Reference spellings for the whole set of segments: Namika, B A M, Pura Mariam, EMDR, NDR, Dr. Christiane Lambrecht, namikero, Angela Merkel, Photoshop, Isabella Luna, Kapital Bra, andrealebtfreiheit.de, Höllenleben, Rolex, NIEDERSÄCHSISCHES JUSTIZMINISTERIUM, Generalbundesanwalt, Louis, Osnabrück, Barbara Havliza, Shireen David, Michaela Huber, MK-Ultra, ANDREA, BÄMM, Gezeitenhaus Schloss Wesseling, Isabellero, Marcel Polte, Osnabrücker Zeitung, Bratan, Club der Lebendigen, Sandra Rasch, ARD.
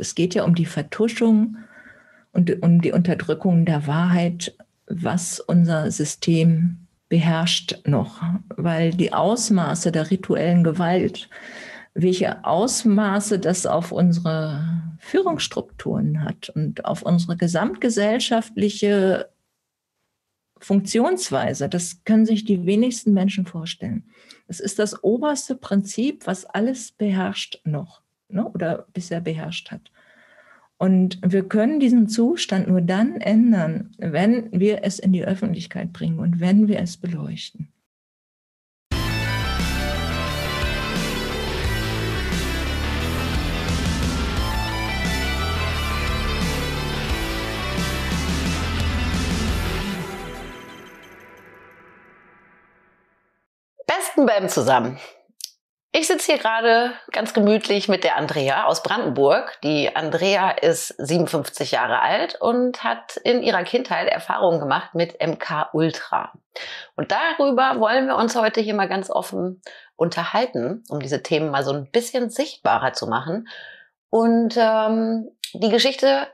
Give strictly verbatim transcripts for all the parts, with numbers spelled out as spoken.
Es geht ja um die Vertuschung und um die Unterdrückung der Wahrheit, was unser System beherrscht noch. Weil die Ausmaße der rituellen Gewalt, welche Ausmaße das auf unsere Führungsstrukturen hat und auf unsere gesamtgesellschaftliche Funktionsweise, das können sich die wenigsten Menschen vorstellen. Das ist das oberste Prinzip, was alles beherrscht noch, ne, oder bisher beherrscht hat. Und wir können diesen Zustand nur dann ändern, wenn wir es in die Öffentlichkeit bringen und wenn wir es beleuchten. Besten B A M zusammen. Ich sitze hier gerade ganz gemütlich mit der Andrea aus Brandenburg. Die Andrea ist siebenundfünfzig Jahre alt und hat in ihrer Kindheit Erfahrungen gemacht mit M K Ultra. Und darüber wollen wir uns heute hier mal ganz offen unterhalten, um diese Themen mal so ein bisschen sichtbarer zu machen. Und ähm, die Geschichte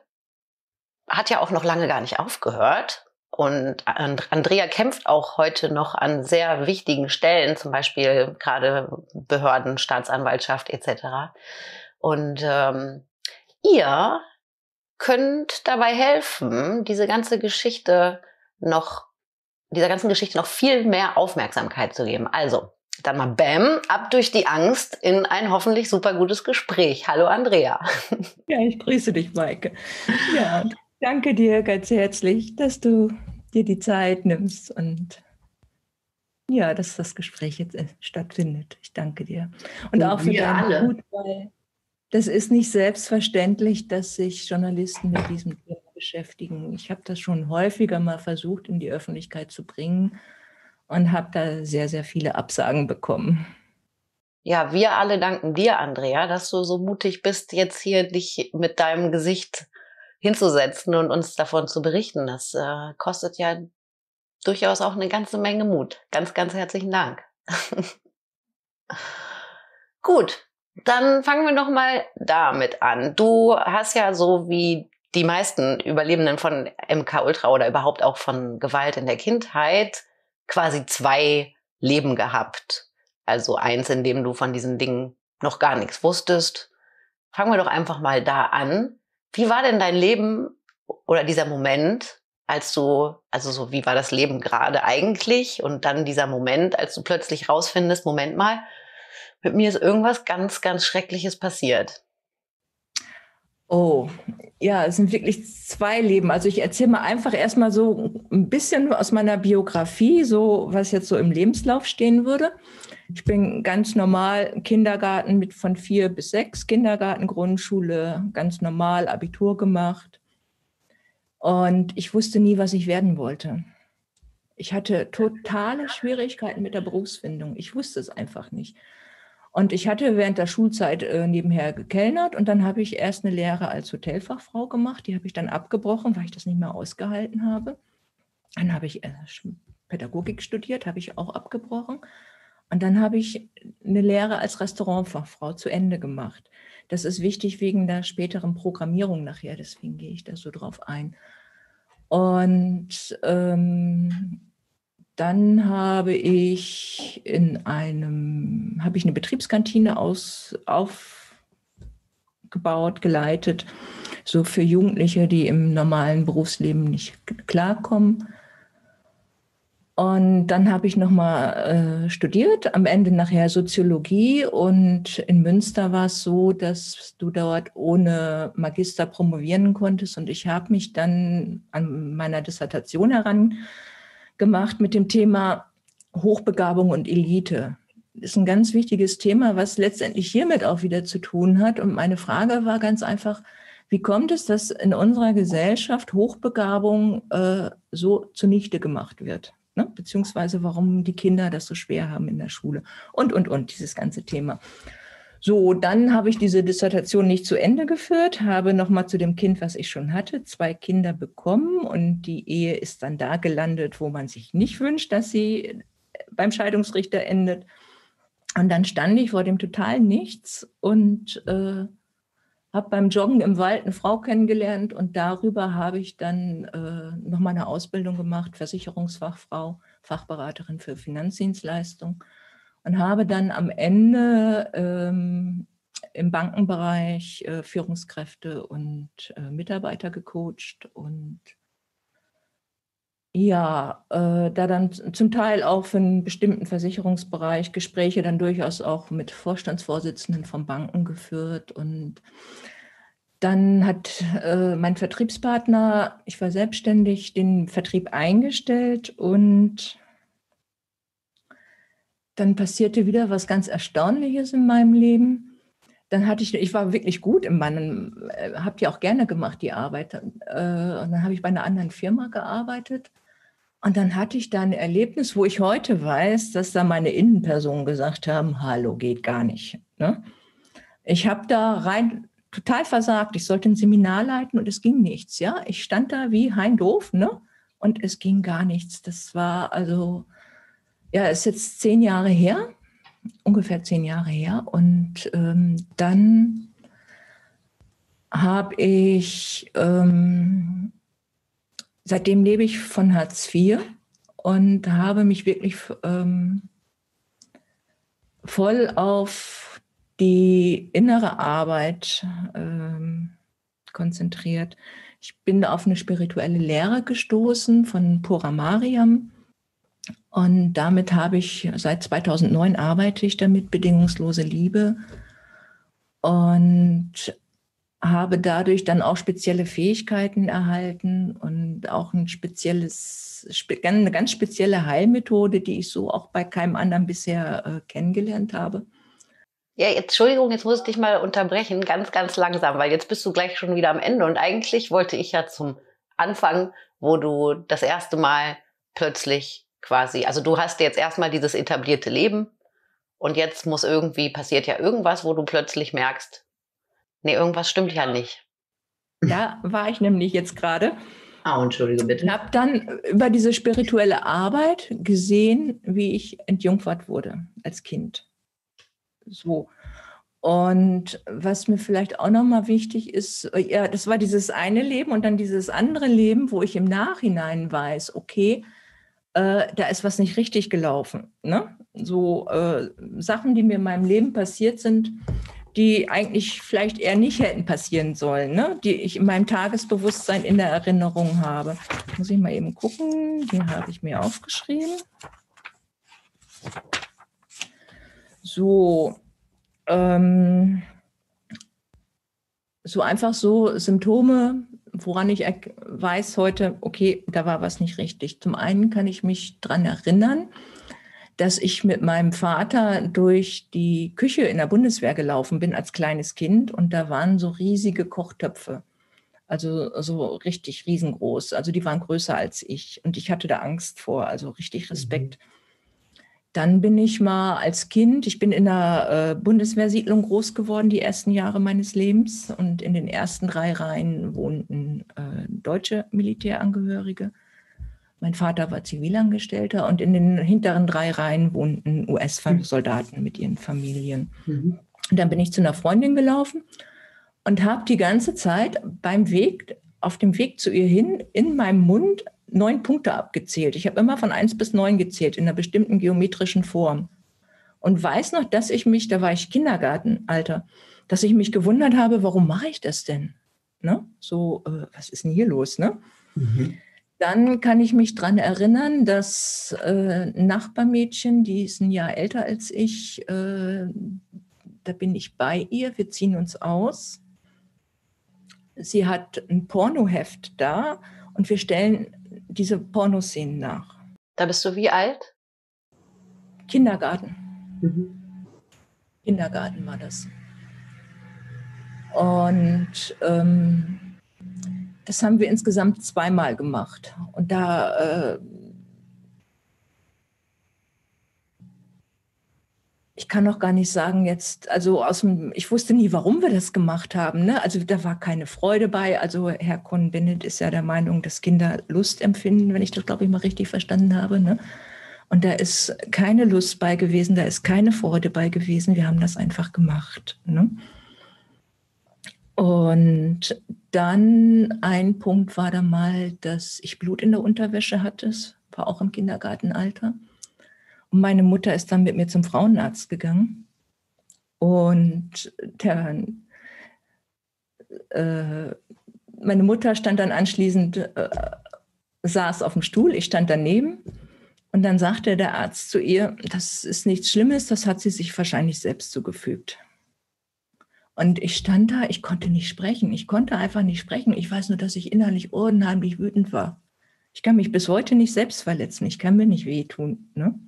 hat ja auch noch lange gar nicht aufgehört. Und Andrea kämpft auch heute noch an sehr wichtigen Stellen, zum Beispiel gerade Behörden, Staatsanwaltschaft et cetera. Und ähm, ihr könnt dabei helfen, diese ganze Geschichte noch, dieser ganzen Geschichte noch viel mehr Aufmerksamkeit zu geben. Also, dann mal B A M M, ab durch die Angst in ein hoffentlich super gutes Gespräch. Hallo Andrea. Ja, ich grüße dich, Maike. Ja. Danke dir ganz herzlich, dass du dir die Zeit nimmst und ja, dass das Gespräch jetzt stattfindet. Ich danke dir. Und auch für deinen Mut, weil das ist nicht selbstverständlich, dass sich Journalisten mit diesem Thema beschäftigen. Ich habe das schon häufiger mal versucht, in die Öffentlichkeit zu bringen und habe da sehr, sehr viele Absagen bekommen. Ja, wir alle danken dir, Andrea, dass du so mutig bist, jetzt hier dich mit deinem Gesicht zu hinzusetzen und uns davon zu berichten. Das äh, kostet ja durchaus auch eine ganze Menge Mut. Ganz, ganz herzlichen Dank. Gut, dann fangen wir noch mal damit an. Du hast ja so wie die meisten Überlebenden von M K Ultra oder überhaupt auch von Gewalt in der Kindheit quasi zwei Leben gehabt. Also eins, in dem du von diesen Dingen noch gar nichts wusstest. Fangen wir doch einfach mal da an. Wie war denn dein Leben oder dieser Moment, als du, also so wie war das Leben gerade eigentlich und dann dieser Moment, als du plötzlich rausfindest, Moment mal, mit mir ist irgendwas ganz, ganz Schreckliches passiert. Oh, ja, es sind wirklich zwei Leben. Also ich erzähle mal einfach erstmal so ein bisschen aus meiner Biografie, so was jetzt so im Lebenslauf stehen würde. Ich bin ganz normal Kindergarten mit von vier bis sechs, Kindergarten, Grundschule, ganz normal Abitur gemacht. Und ich wusste nie, was ich werden wollte. Ich hatte totale Schwierigkeiten mit der Berufsfindung. Ich wusste es einfach nicht. Und ich hatte während der Schulzeit äh, nebenher gekellnert und dann habe ich erst eine Lehre als Hotelfachfrau gemacht. Die habe ich dann abgebrochen, weil ich das nicht mehr ausgehalten habe. Dann habe ich äh, Pädagogik studiert, habe ich auch abgebrochen. Und dann habe ich eine Lehre als Restaurantfachfrau zu Ende gemacht. Das ist wichtig wegen der späteren Programmierung nachher, deswegen gehe ich da so drauf ein. Und ähm, dann habe ich in einem, habe ich eine Betriebskantine aus, aufgebaut, geleitet, so für Jugendliche, die im normalen Berufsleben nicht klarkommen. Und dann habe ich nochmal äh, studiert, am Ende nachher Soziologie. Und in Münster war es so, dass du dort ohne Magister promovieren konntest. Und ich habe mich dann an meiner Dissertation herangemacht mit dem Thema Hochbegabung und Elite. Das ist ein ganz wichtiges Thema, was letztendlich hiermit auch wieder zu tun hat. Und meine Frage war ganz einfach, wie kommt es, dass in unserer Gesellschaft Hochbegabung äh, so zunichte gemacht wird? Ne? Beziehungsweise warum die Kinder das so schwer haben in der Schule und, und, und, dieses ganze Thema. So, dann habe ich diese Dissertation nicht zu Ende geführt, habe nochmal zu dem Kind, was ich schon hatte, zwei Kinder bekommen und die Ehe ist dann da gelandet, wo man sich nicht wünscht, dass sie beim Scheidungsrichter endet. Und dann stand ich vor dem totalen Nichts und äh, habe beim Joggen im Wald eine Frau kennengelernt und darüber habe ich dann äh, noch mal eine Ausbildung gemacht, Versicherungsfachfrau, Fachberaterin für Finanzdienstleistung und habe dann am Ende ähm, im Bankenbereich äh, Führungskräfte und äh, Mitarbeiter gecoacht und ja, äh, da dann zum Teil auch für einen bestimmten Versicherungsbereich Gespräche dann durchaus auch mit Vorstandsvorsitzenden von Banken geführt. Und dann hat äh, mein Vertriebspartner, ich war selbstständig, den Vertrieb eingestellt und dann passierte wieder was ganz Erstaunliches in meinem Leben. Dann hatte ich, ich war wirklich gut in meinem, habe die auch gerne gemacht, die Arbeit. Äh, und dann habe ich bei einer anderen Firma gearbeitet. Und dann hatte ich da ein Erlebnis, wo ich heute weiß, dass da meine Innenpersonen gesagt haben, hallo, geht gar nicht. Ne? Ich habe da rein total versagt. Ich sollte ein Seminar leiten und es ging nichts. Ja? Ich stand da wie Hein Doof, ne? Und es ging gar nichts. Das war also, ja, ist jetzt zehn Jahre her, ungefähr zehn Jahre her. Und ähm, dann habe ich... Ähm, Seitdem lebe ich von Hartz vier und habe mich wirklich ähm, voll auf die innere Arbeit ähm, konzentriert. Ich bin auf eine spirituelle Lehre gestoßen von Pura Mariam und damit habe ich, seit zweitausendneun arbeite ich damit, bedingungslose Liebe und habe dadurch dann auch spezielle Fähigkeiten erhalten und auch ein spezielles, eine ganz spezielle Heilmethode, die ich so auch bei keinem anderen bisher kennengelernt habe. Ja, jetzt, Entschuldigung, jetzt muss ich dich mal unterbrechen, ganz, ganz langsam, weil jetzt bist du gleich schon wieder am Ende. Und eigentlich wollte ich ja zum Anfang, wo du das erste Mal plötzlich quasi, also du hast jetzt erstmal dieses etablierte Leben und jetzt muss irgendwie, passiert ja irgendwas, wo du plötzlich merkst, nee, irgendwas stimmt ja nicht. Da war ich nämlich jetzt gerade. Ah, entschuldige bitte. Ich habe dann über diese spirituelle Arbeit gesehen, wie ich entjungfert wurde als Kind. So. Und was mir vielleicht auch nochmal wichtig ist, ja, das war dieses eine Leben und dann dieses andere Leben, wo ich im Nachhinein weiß, okay, äh, da ist was nicht richtig gelaufen. Ne? So äh, Sachen, die mir in meinem Leben passiert sind, die eigentlich vielleicht eher nicht hätten passieren sollen, ne? Die ich in meinem Tagesbewusstsein in der Erinnerung habe. Muss ich mal eben gucken, die habe ich mir aufgeschrieben. So, ähm, so einfach so Symptome, woran ich weiß heute, okay, da war was nicht richtig. Zum einen kann ich mich daran erinnern, dass ich mit meinem Vater durch die Küche in der Bundeswehr gelaufen bin als kleines Kind und da waren so riesige Kochtöpfe, also so richtig riesengroß, also die waren größer als ich und ich hatte da Angst vor, also richtig Respekt. Mhm. Dann bin ich mal als Kind, ich bin in einer äh, Bundeswehrsiedlung groß geworden die ersten Jahre meines Lebens und in den ersten drei Reihen wohnten äh, deutsche Militärangehörige. Mein Vater war Zivilangestellter und in den hinteren drei Reihen wohnten U S-Soldaten mit ihren Familien. Mhm. Und dann bin ich zu einer Freundin gelaufen und habe die ganze Zeit beim Weg, auf dem Weg zu ihr hin, in meinem Mund neun Punkte abgezählt. Ich habe immer von eins bis neun gezählt in einer bestimmten geometrischen Form. Und weiß noch, dass ich mich, da war ich Kindergartenalter, dass ich mich gewundert habe, warum mache ich das denn? Ne? So, äh, was ist denn hier los? Ne? Mhm. Dann kann ich mich daran erinnern, dass äh, ein Nachbarmädchen, die ist ein Jahr älter als ich, äh, da bin ich bei ihr, wir ziehen uns aus. Sie hat ein Pornoheft da und wir stellen diese Pornoszenen nach. Da bist du wie alt? Kindergarten. Mhm. Kindergarten war das. Und... Ähm, das haben wir insgesamt zweimal gemacht. Und da, äh, ich kann noch gar nicht sagen jetzt, also aus dem, ich wusste nie, warum wir das gemacht haben. Ne? Also da war keine Freude bei. Also Herr Cohn-Bendit ist ja der Meinung, dass Kinder Lust empfinden, wenn ich das, glaube ich, mal richtig verstanden habe. Ne? Und da ist keine Lust bei gewesen, da ist keine Freude bei gewesen. Wir haben das einfach gemacht. Ne? Und dann ein Punkt war da mal, dass ich Blut in der Unterwäsche hatte. Das war auch im Kindergartenalter. Und meine Mutter ist dann mit mir zum Frauenarzt gegangen. Und der, äh, meine Mutter stand dann anschließend, äh, saß auf dem Stuhl, ich stand daneben. Und dann sagte der Arzt zu ihr, das ist nichts Schlimmes, das hat sie sich wahrscheinlich selbst zugefügt. Und ich stand da, ich konnte nicht sprechen. Ich konnte einfach nicht sprechen. Ich weiß nur, dass ich innerlich unheimlich wütend war. Ich kann mich bis heute nicht selbst verletzen. Ich kann mir nicht wehtun. Ne?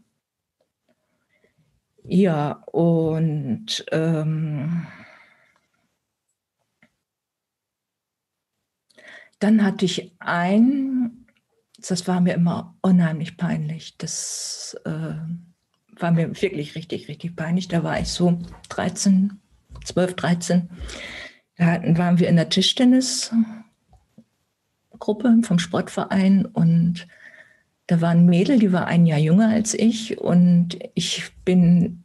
Ja, und ähm, dann hatte ich ein, das war mir immer unheimlich peinlich. Das äh, war mir wirklich richtig, richtig peinlich. Da war ich so dreizehn, zwölf, dreizehn, da hatten, waren wir in der Tischtennisgruppe vom Sportverein und da war ein Mädel, die war ein Jahr jünger als ich und ich bin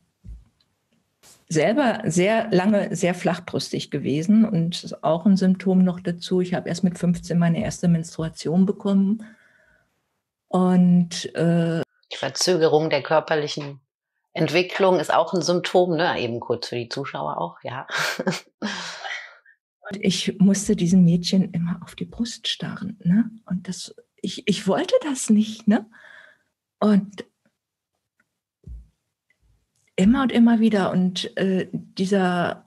selber sehr lange sehr flachbrüstig gewesen und das ist auch ein Symptom noch dazu. Ich habe erst mit fünfzehn meine erste Menstruation bekommen und äh, die Verzögerung der körperlichen Entwicklung ist auch ein Symptom, ne? Eben kurz für die Zuschauer auch, ja. Und ich musste diesem Mädchen immer auf die Brust starren, ne? Und das, ich, ich wollte das nicht, ne? Und immer und immer wieder. Und äh, dieser,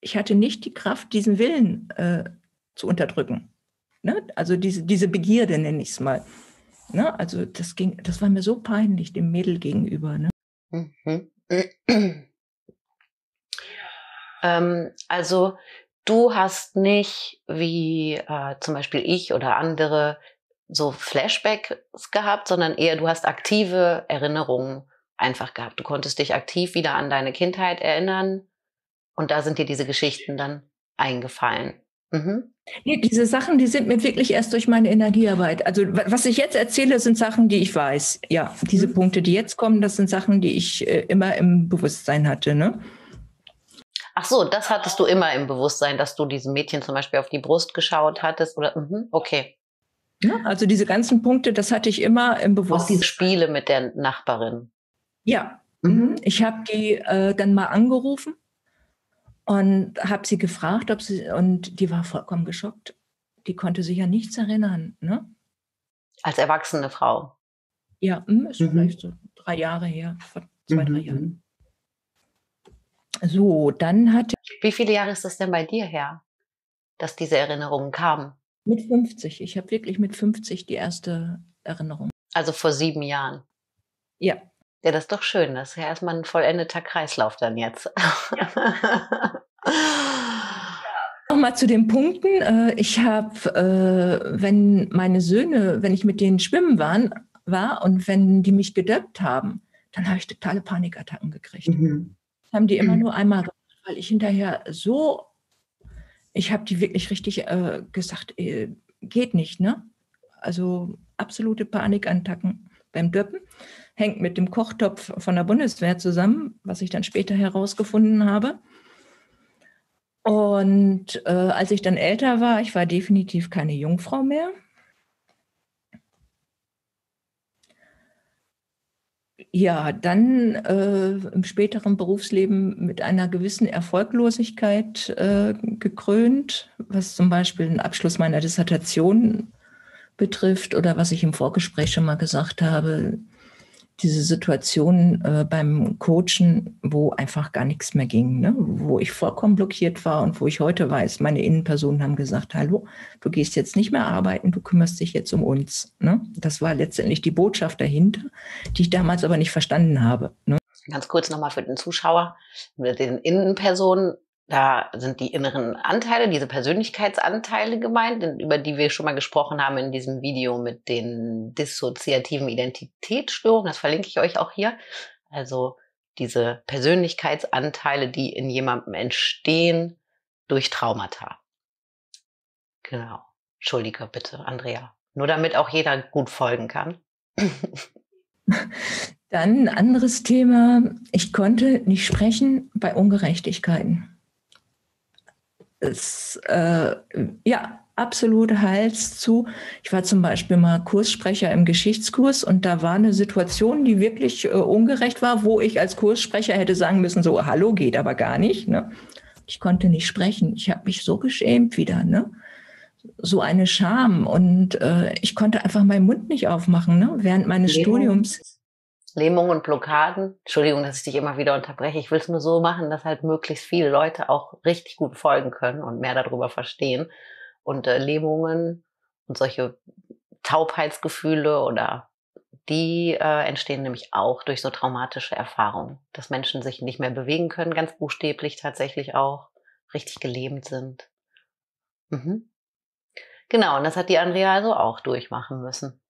ich hatte nicht die Kraft, diesen Willen äh, zu unterdrücken, ne? Also diese, diese Begierde nenne ich es mal. Ne, also das ging, das war mir so peinlich dem Mädel gegenüber. Ne? Mhm. ähm, also du hast nicht, wie äh, zum Beispiel ich oder andere, so Flashbacks gehabt, sondern eher du hast aktive Erinnerungen einfach gehabt. Du konntest dich aktiv wieder an deine Kindheit erinnern und da sind dir diese Geschichten dann eingefallen. Mhm. Nee, diese Sachen, die sind mir wirklich erst durch meine Energiearbeit. Also was ich jetzt erzähle, sind Sachen, die ich weiß. Ja, diese mhm. Punkte, die jetzt kommen, das sind Sachen, die ich äh, immer im Bewusstsein hatte. Ne? Ach so, das hattest du immer im Bewusstsein, dass du diesem Mädchen zum Beispiel auf die Brust geschaut hattest? Oder? Mhm, okay. Ja, also diese ganzen Punkte, das hatte ich immer im Bewusstsein. Auch diese Spiele mit der Nachbarin. Ja, mhm. Ich habe die äh, dann mal angerufen. Und habe sie gefragt, ob sie, und die war vollkommen geschockt. Die konnte sich ja nichts erinnern. Ne? Als erwachsene Frau? Ja, ist mhm. vielleicht so drei Jahre her, vor zwei, mhm. drei Jahren. So, dann hatte ich... Wie viele Jahre ist das denn bei dir her, dass diese Erinnerungen kamen? Mit fünfzig. Ich habe wirklich mit fünfzig die erste Erinnerung. Also vor sieben Jahren? Ja. Ja, das ist doch schön. Das ist ja erstmal ein vollendeter Kreislauf dann jetzt. Ja. Nochmal zu den Punkten. Ich habe, wenn meine Söhne, wenn ich mit denen schwimmen waren, war und wenn die mich gedöppt haben, dann habe ich totale Panikattacken gekriegt. Mhm. Das haben die immer nur einmal gemacht, weil ich hinterher so, ich habe die wirklich richtig äh, gesagt, äh, geht nicht, ne? Also absolute Panikattacken beim Döppen. Hängt mit dem Kochtopf von der Bundeswehr zusammen, was ich dann später herausgefunden habe. Und äh, als ich dann älter war, ich war definitiv keine Jungfrau mehr. Ja, dann äh, im späteren Berufsleben mit einer gewissen Erfolglosigkeit äh, gekrönt, was zum Beispiel den Abschluss meiner Dissertation betrifft oder was ich im Vorgespräch schon mal gesagt habe, diese Situation äh, beim Coachen, wo einfach gar nichts mehr ging, ne? Wo ich vollkommen blockiert war und wo ich heute weiß, meine Innenpersonen haben gesagt, hallo, du gehst jetzt nicht mehr arbeiten, du kümmerst dich jetzt um uns. Ne? Das war letztendlich die Botschaft dahinter, die ich damals aber nicht verstanden habe. Ne? Ganz kurz nochmal für den Zuschauer, mit den Innenpersonen, da sind die inneren Anteile, diese Persönlichkeitsanteile gemeint, über die wir schon mal gesprochen haben in diesem Video mit den dissoziativen Identitätsstörungen. Das verlinke ich euch auch hier. Also diese Persönlichkeitsanteile, die in jemandem entstehen durch Traumata. Genau. Entschuldige bitte, Andrea. Nur damit auch jeder gut folgen kann. Dann ein anderes Thema. Ich konnte nicht sprechen bei Ungerechtigkeiten. ist äh, ja absolut Hals zu. Ich war zum Beispiel mal Kurssprecher im Geschichtskurs und da war eine Situation, die wirklich äh, ungerecht war, wo ich als Kurssprecher hätte sagen müssen, so, hallo, geht aber gar nicht. Ne? Ich konnte nicht sprechen. Ich habe mich so geschämt wieder, ne? So eine Scham. Und äh, ich konnte einfach meinen Mund nicht aufmachen, ne? Während meines Lähmung. Studiums. Lähmung und Blockaden. Entschuldigung, dass ich dich immer wieder unterbreche. Ich will es nur so machen, dass halt möglichst viele Leute auch richtig gut folgen können und mehr darüber verstehen. Und äh, Lähmungen und solche Taubheitsgefühle oder die äh, entstehen nämlich auch durch so traumatische Erfahrungen, dass Menschen sich nicht mehr bewegen können, ganz buchstäblich tatsächlich auch, richtig gelähmt sind. Mhm. Genau, und das hat die Andrea also auch durchmachen müssen.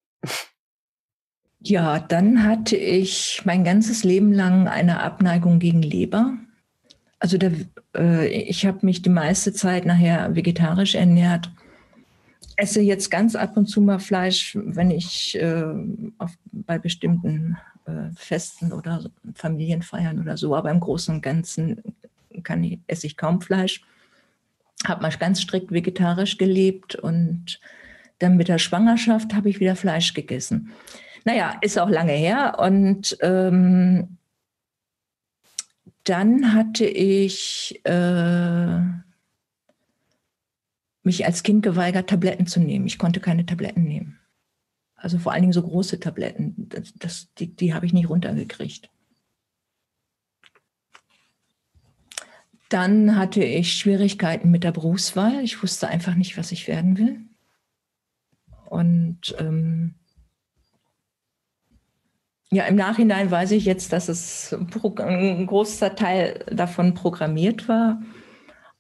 Ja, dann hatte ich mein ganzes Leben lang eine Abneigung gegen Leber. Also der, äh, ich habe mich die meiste Zeit nachher vegetarisch ernährt. Esse jetzt ganz ab und zu mal Fleisch, wenn ich äh, auf, bei bestimmten äh, Festen oder Familienfeiern oder so. Aber im Großen und Ganzen kann ich, esse ich kaum Fleisch. Habe mal ganz strikt vegetarisch gelebt und dann mit der Schwangerschaft habe ich wieder Fleisch gegessen. Naja, ist auch lange her. Und ähm, dann hatte ich äh, mich als Kind geweigert, Tabletten zu nehmen. Ich konnte keine Tabletten nehmen. Also vor allen Dingen so große Tabletten, das, das, die, die habe ich nicht runtergekriegt. Dann hatte ich Schwierigkeiten mit der Berufswahl. Ich wusste einfach nicht, was ich werden will. Und ähm, ja, im Nachhinein weiß ich jetzt, dass es ein großer Teil davon programmiert war.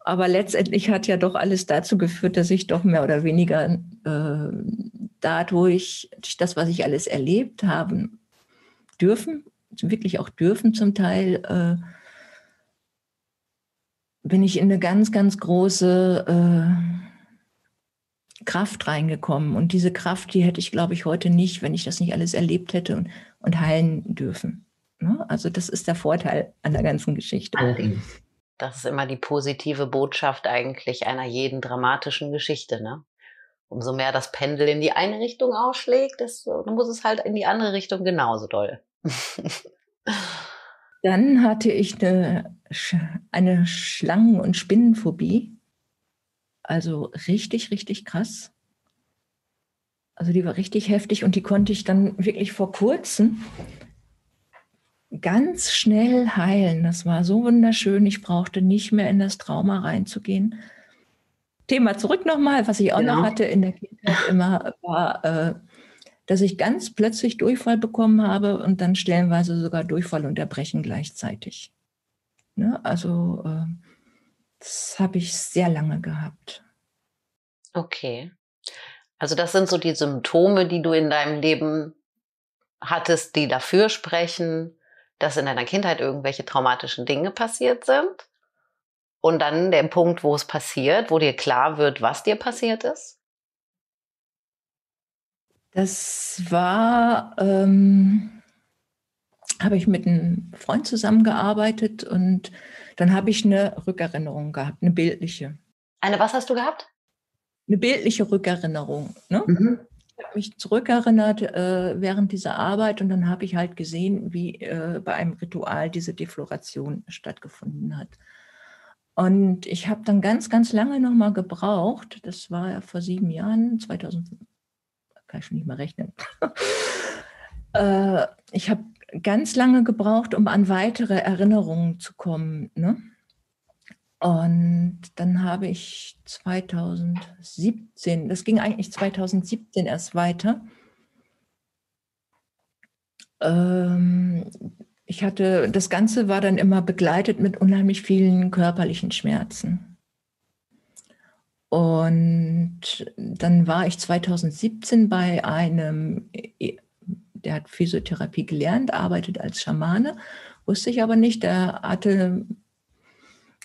Aber letztendlich hat ja doch alles dazu geführt, dass ich doch mehr oder weniger äh, dadurch, durch das, was ich alles erlebt habe, dürfen, wirklich auch dürfen zum Teil, äh, bin ich in eine ganz, ganz große äh, Kraft reingekommen. Und diese Kraft, die hätte ich, glaube ich, heute nicht, wenn ich das nicht alles erlebt hätte und, und heilen dürfen. Ne? Also das ist der Vorteil an der ganzen Geschichte. Allerdings. Das ist immer die positive Botschaft eigentlich einer jeden dramatischen Geschichte. Ne? Umso mehr das Pendel in die eine Richtung ausschlägt, desto muss es halt in die andere Richtung genauso doll. Dann hatte ich eine, eine Schlangen- und Spinnenphobie. Also richtig, richtig krass. Also die war richtig heftig und die konnte ich dann wirklich vor kurzem ganz schnell heilen. Das war so wunderschön. Ich brauchte nicht mehr in das Trauma reinzugehen. Thema zurück nochmal, was ich auch genau. noch hatte in der Kindheit immer, war... Äh, dass ich ganz plötzlich Durchfall bekommen habe und dann stellenweise sogar Durchfall und Erbrechen gleichzeitig. Ne? Also äh, das habe ich sehr lange gehabt. Okay. Also das sind so die Symptome, die du in deinem Leben hattest, die dafür sprechen, dass in deiner Kindheit irgendwelche traumatischen Dinge passiert sind. Und dann der Punkt, wo es passiert, wo dir klar wird, was dir passiert ist. Das war, ähm, habe ich mit einem Freund zusammengearbeitet und dann habe ich eine Rückerinnerung gehabt, eine bildliche. Eine was hast du gehabt? Eine bildliche Rückerinnerung. Ne? Mhm. Ich habe mich zurückerinnert äh, während dieser Arbeit und dann habe ich halt gesehen, wie äh, bei einem Ritual diese Defloration stattgefunden hat. Und ich habe dann ganz, ganz lange nochmal gebraucht, das war ja vor sieben Jahren, zweitausendfünf. Kann ich schon nicht mehr rechnen. äh, ich habe ganz lange gebraucht, um an weitere Erinnerungen zu kommen. Ne? Und dann habe ich zweitausendsiebzehn, das ging eigentlich zweitausendsiebzehn erst weiter. Ähm, ich hatte, das Ganze war dann immer begleitet mit unheimlich vielen körperlichen Schmerzen. Und dann war ich zweitausendsiebzehn bei einem, der hat Physiotherapie gelernt, arbeitet als Schamane, wusste ich aber nicht, der hatte,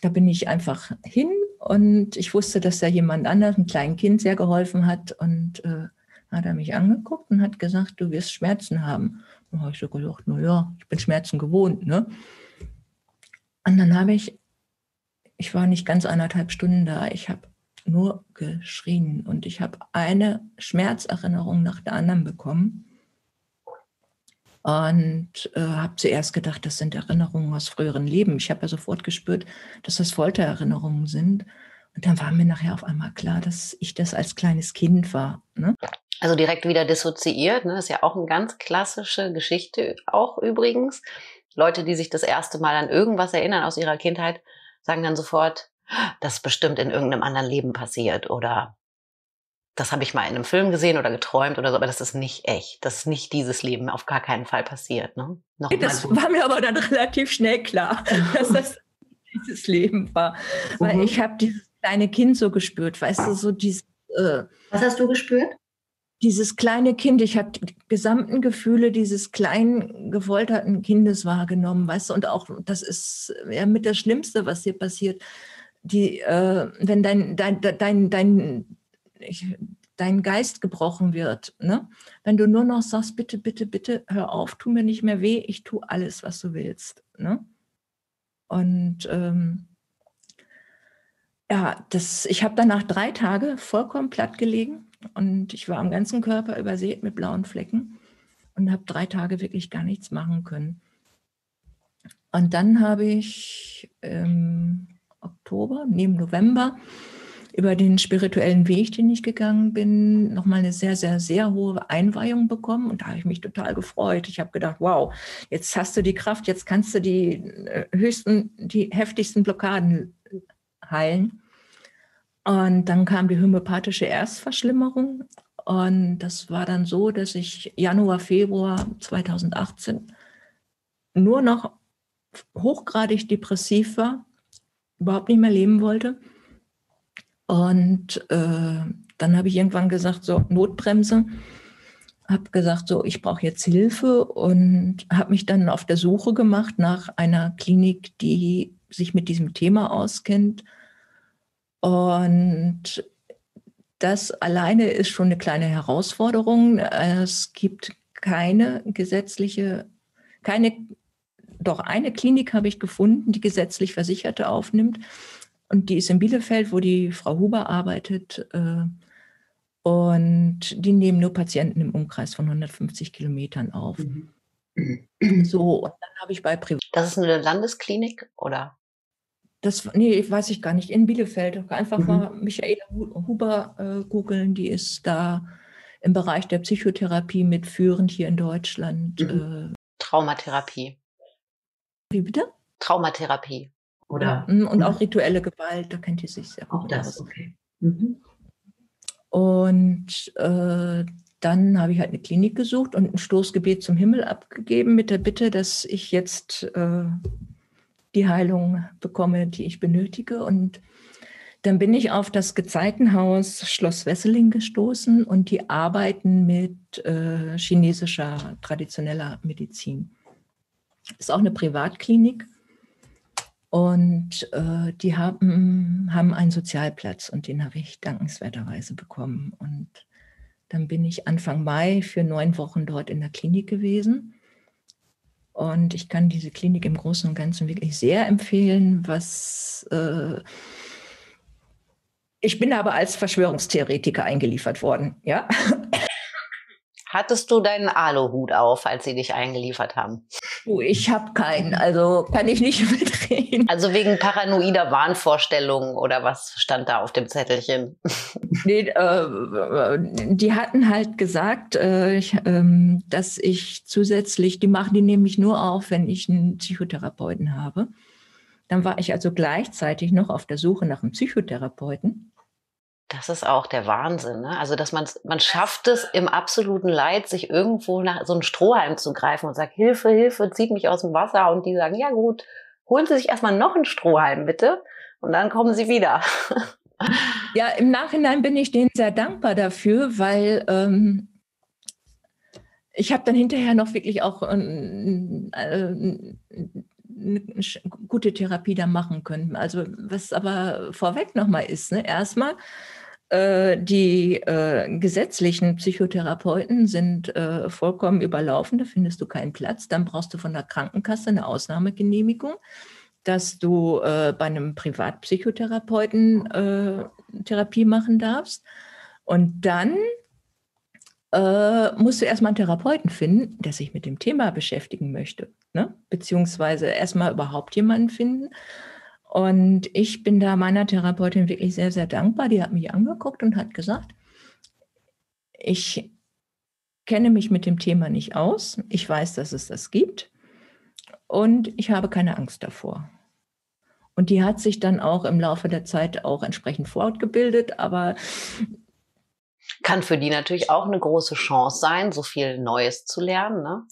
da bin ich einfach hin und ich wusste, dass da jemand anders, ein kleines Kind, sehr geholfen hat und äh, hat er mich angeguckt und hat gesagt, du wirst Schmerzen haben. Dann habe ich so gedacht, naja, ich bin Schmerzen gewohnt, ne? Und dann habe ich ich war nicht ganz anderthalb Stunden da. Ich habe nur geschrien und ich habe eine Schmerzerinnerung nach der anderen bekommen und äh, habe zuerst gedacht, das sind Erinnerungen aus früheren Leben. Ich habe ja sofort gespürt, dass das Foltererinnerungen sind. Und dann war mir nachher auf einmal klar, dass ich das als kleines Kind war. Ne? Also direkt wieder dissoziiert, ne? Das ist ja auch eine ganz klassische Geschichte, auch übrigens. Leute, die sich das erste Mal an irgendwas erinnern aus ihrer Kindheit, sagen dann sofort, das ist bestimmt in irgendeinem anderen Leben passiert oder das habe ich mal in einem Film gesehen oder geträumt oder so, aber das ist nicht echt. Das ist nicht dieses Leben, auf gar keinen Fall passiert. Ne? Noch das mal war mir aber dann relativ schnell klar, dass das dieses Leben war. Mhm. Weil ich habe dieses kleine Kind so gespürt, weißt du, so dieses... Äh, Was hast du gespürt? Dieses kleine Kind, ich habe die gesamten Gefühle dieses kleinen, gefolterten Kindes wahrgenommen, weißt du, und auch, das ist ja mit das Schlimmste, was hier passiert, die, äh, wenn dein, dein, dein, dein, ich, dein Geist gebrochen wird, ne? Wenn du nur noch sagst, bitte, bitte, bitte, hör auf, tu mir nicht mehr weh, ich tue alles, was du willst, ne? Und ähm, ja, das, ich habe danach drei Tage vollkommen platt gelegen. Und ich war am ganzen Körper übersät mit blauen Flecken und habe drei Tage wirklich gar nichts machen können. Und dann habe ich im Oktober, neben November, über den spirituellen Weg, den ich gegangen bin, nochmal eine sehr, sehr, sehr hohe Einweihung bekommen. Und da habe ich mich total gefreut. Ich habe gedacht, wow, jetzt hast du die Kraft, jetzt kannst du die höchsten, die heftigsten Blockaden heilen. Und dann kam die homöopathische Erstverschlimmerung und das war dann so, dass ich Januar, Februar zweitausendachtzehn nur noch hochgradig depressiv war, überhaupt nicht mehr leben wollte. Und äh, dann habe ich irgendwann gesagt, so Notbremse, habe gesagt, so ich brauche jetzt Hilfe und habe mich dann auf der Suche gemacht nach einer Klinik, die sich mit diesem Thema auskennt. Und das alleine ist schon eine kleine Herausforderung. Es gibt keine gesetzliche, keine, doch eine Klinik habe ich gefunden, die gesetzlich Versicherte aufnimmt. Und die ist in Bielefeld, wo die Frau Huber arbeitet. Und die nehmen nur Patienten im Umkreis von hundertfünfzig Kilometern auf. Mhm. So, und dann habe ich bei Privat. Das ist eine Landesklinik, oder? Das, nee, weiß ich gar nicht, in Bielefeld. Einfach mal Michaela Huber äh, googeln, die ist da im Bereich der Psychotherapie mitführend hier in Deutschland. Mhm. Äh, Traumatherapie. Wie bitte? Traumatherapie, oder? Ja, und auch rituelle Gewalt, da kennt ihr sich sehr gut. Auch das, aus. Okay. Mhm. Und äh, dann habe ich halt eine Klinik gesucht und ein Stoßgebet zum Himmel abgegeben mit der Bitte, dass ich jetzt... Äh, die Heilung bekomme, die ich benötige. Und dann bin ich auf das Gezeitenhaus Schloss Wesseling gestoßen und die arbeiten mit äh, chinesischer traditioneller Medizin. Ist auch eine Privatklinik und äh, die haben, haben einen Sozialplatz und den habe ich dankenswerterweise bekommen. Und dann bin ich Anfang Mai für neun Wochen dort in der Klinik gewesen. Und ich kann diese Klinik im Großen und Ganzen wirklich sehr empfehlen. Was äh ich bin aber als Verschwörungstheoretiker eingeliefert worden. Ja? Hattest du deinen Aluhut auf, als sie dich eingeliefert haben? Oh, ich habe keinen, also kann ich nicht mitreden. Also wegen paranoider Wahnvorstellungen oder was stand da auf dem Zettelchen? Nee, äh, die hatten halt gesagt, äh, ich, ähm, dass ich zusätzlich, die machen die nämlich nur auf, wenn ich einen Psychotherapeuten habe. Dann war ich also gleichzeitig noch auf der Suche nach einem Psychotherapeuten. Das ist auch der Wahnsinn, ne? Also, dass man man schafft es im absoluten Leid, sich irgendwo nach so einem Strohhalm zu greifen und sagt, Hilfe, Hilfe, zieht mich aus dem Wasser. Und die sagen, ja gut, holen Sie sich erstmal noch einen Strohhalm, bitte. Und dann kommen Sie wieder. Ja, im Nachhinein bin ich denen sehr dankbar dafür, weil ähm, ich habe dann hinterher noch wirklich auch ähm, ähm, eine gute Therapie da machen können. Also was aber vorweg nochmal ist, ne? Erstmal, äh, die äh, gesetzlichen Psychotherapeuten sind äh, vollkommen überlaufen, da findest du keinen Platz. Dann brauchst du von der Krankenkasse eine Ausnahmegenehmigung. dass du äh, bei einem Privatpsychotherapeuten äh, Therapie machen darfst. Und dann äh, musst du erstmal einen Therapeuten finden, der sich mit dem Thema beschäftigen möchte, ne? Beziehungsweise erstmal überhaupt jemanden finden. Und ich bin da meiner Therapeutin wirklich sehr, sehr dankbar. Die hat mich angeguckt und hat gesagt, ich kenne mich mit dem Thema nicht aus. Ich weiß, dass es das gibt. Und ich habe keine Angst davor. Und die hat sich dann auch im Laufe der Zeit auch entsprechend fortgebildet, aber kann für die natürlich auch eine große Chance sein, so viel Neues zu lernen, ne?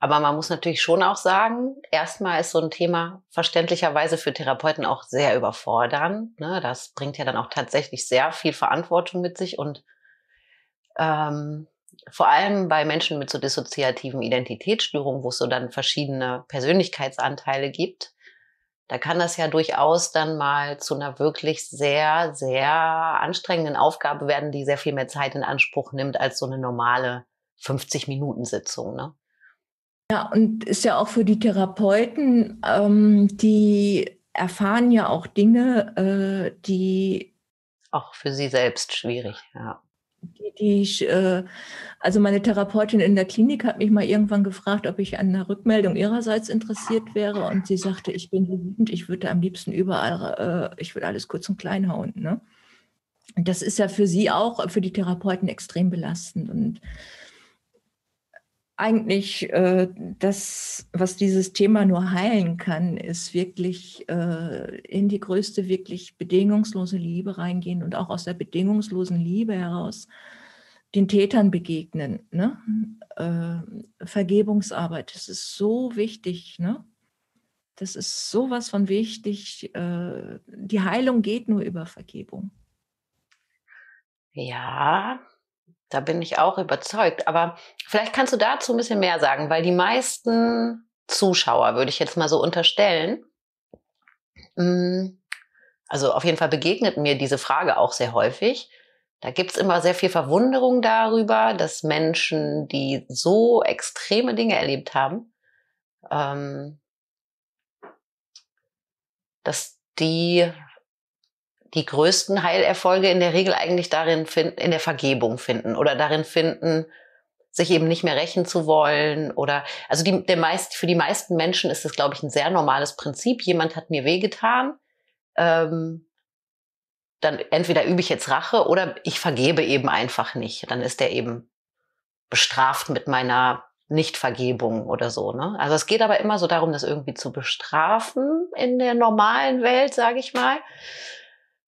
Aber man muss natürlich schon auch sagen, erstmal ist so ein Thema verständlicherweise für Therapeuten auch sehr überfordernd, ne? Das bringt ja dann auch tatsächlich sehr viel Verantwortung mit sich und ähm, vor allem bei Menschen mit so dissoziativen Identitätsstörungen, wo es so dann verschiedene Persönlichkeitsanteile gibt, da kann das ja durchaus dann mal zu einer wirklich sehr, sehr anstrengenden Aufgabe werden, die sehr viel mehr Zeit in Anspruch nimmt als so eine normale fünfzig-Minuten-Sitzung, ne? Ja, und ist ja auch für die Therapeuten, ähm, die erfahren ja auch Dinge, äh, die auch für sie selbst schwierig, ja. Die, die ich, äh, also meine Therapeutin in der Klinik hat mich mal irgendwann gefragt, ob ich an einer Rückmeldung ihrerseits interessiert wäre. Und sie sagte, ich bin wütend, ich würde am liebsten überall, äh, ich würde alles kurz und klein hauen, ne? Und das ist ja für sie auch, für die Therapeuten extrem belastend. Und eigentlich äh, das, was dieses Thema nur heilen kann, ist wirklich äh, in die größte, wirklich bedingungslose Liebe reingehen und auch aus der bedingungslosen Liebe heraus den Tätern begegnen, ne? Äh, Vergebungsarbeit, das ist so wichtig, ne? Das ist sowas von wichtig. Äh, die Heilung geht nur über Vergebung. Ja, da bin ich auch überzeugt. Aber vielleicht kannst du dazu ein bisschen mehr sagen, weil die meisten Zuschauer, würde ich jetzt mal so unterstellen, also auf jeden Fall begegnet mir diese Frage auch sehr häufig. Da gibt es immer sehr viel Verwunderung darüber, dass Menschen, die so extreme Dinge erlebt haben, dass die... die größten Heilerfolge in der Regel eigentlich darin finden, in der Vergebung finden oder darin finden, sich eben nicht mehr rächen zu wollen oder, also die, der meist, für die meisten Menschen ist das, glaube ich, ein sehr normales Prinzip. Jemand hat mir wehgetan, ähm, dann entweder übe ich jetzt Rache oder ich vergebe eben einfach nicht. Dann ist der eben bestraft mit meiner Nichtvergebung oder so, ne? Also es geht aber immer so darum, das irgendwie zu bestrafen in der normalen Welt, sage ich mal.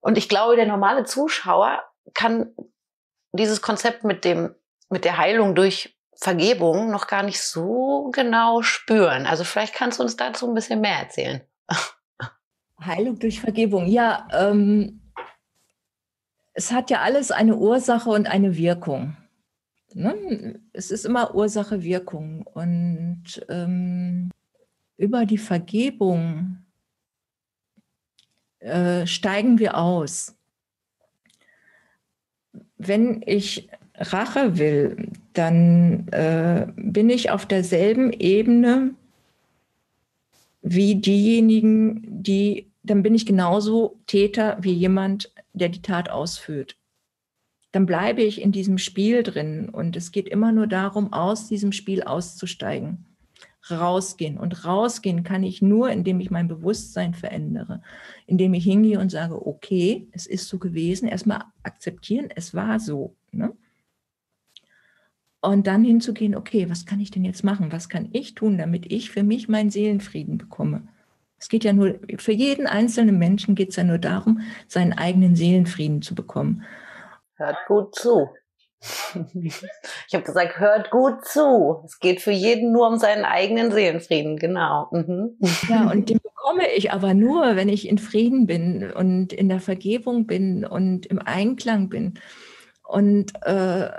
Und ich glaube, der normale Zuschauer kann dieses Konzept mit dem, mit der Heilung durch Vergebung noch gar nicht so genau spüren. Also vielleicht kannst du uns dazu ein bisschen mehr erzählen. Heilung durch Vergebung, ja. Ähm, es hat ja alles eine Ursache und eine Wirkung, ne? Es ist immer Ursache-Wirkung. Und ähm, über die Vergebung steigen wir aus. Wenn ich Rache will, dann äh, bin ich auf derselben Ebene wie diejenigen, die, dann bin ich genauso Täter wie jemand, der die Tat ausführt. Dann bleibe ich in diesem Spiel drin und es geht immer nur darum, aus diesem Spiel auszusteigen. Rausgehen. Und rausgehen kann ich nur, indem ich mein Bewusstsein verändere, indem ich hingehe und sage, okay, es ist so gewesen, erstmal akzeptieren, es war so, ne? Und dann hinzugehen, okay, was kann ich denn jetzt machen? Was kann ich tun, damit ich für mich meinen Seelenfrieden bekomme? Es geht ja nur, für jeden einzelnen Menschen geht es ja nur darum, seinen eigenen Seelenfrieden zu bekommen. Hört gut zu. Ich habe gesagt, hört gut zu. Es geht für jeden nur um seinen eigenen Seelenfrieden, genau. Mhm. Ja, und den bekomme ich aber nur, wenn ich in Frieden bin und in der Vergebung bin und im Einklang bin. Und äh,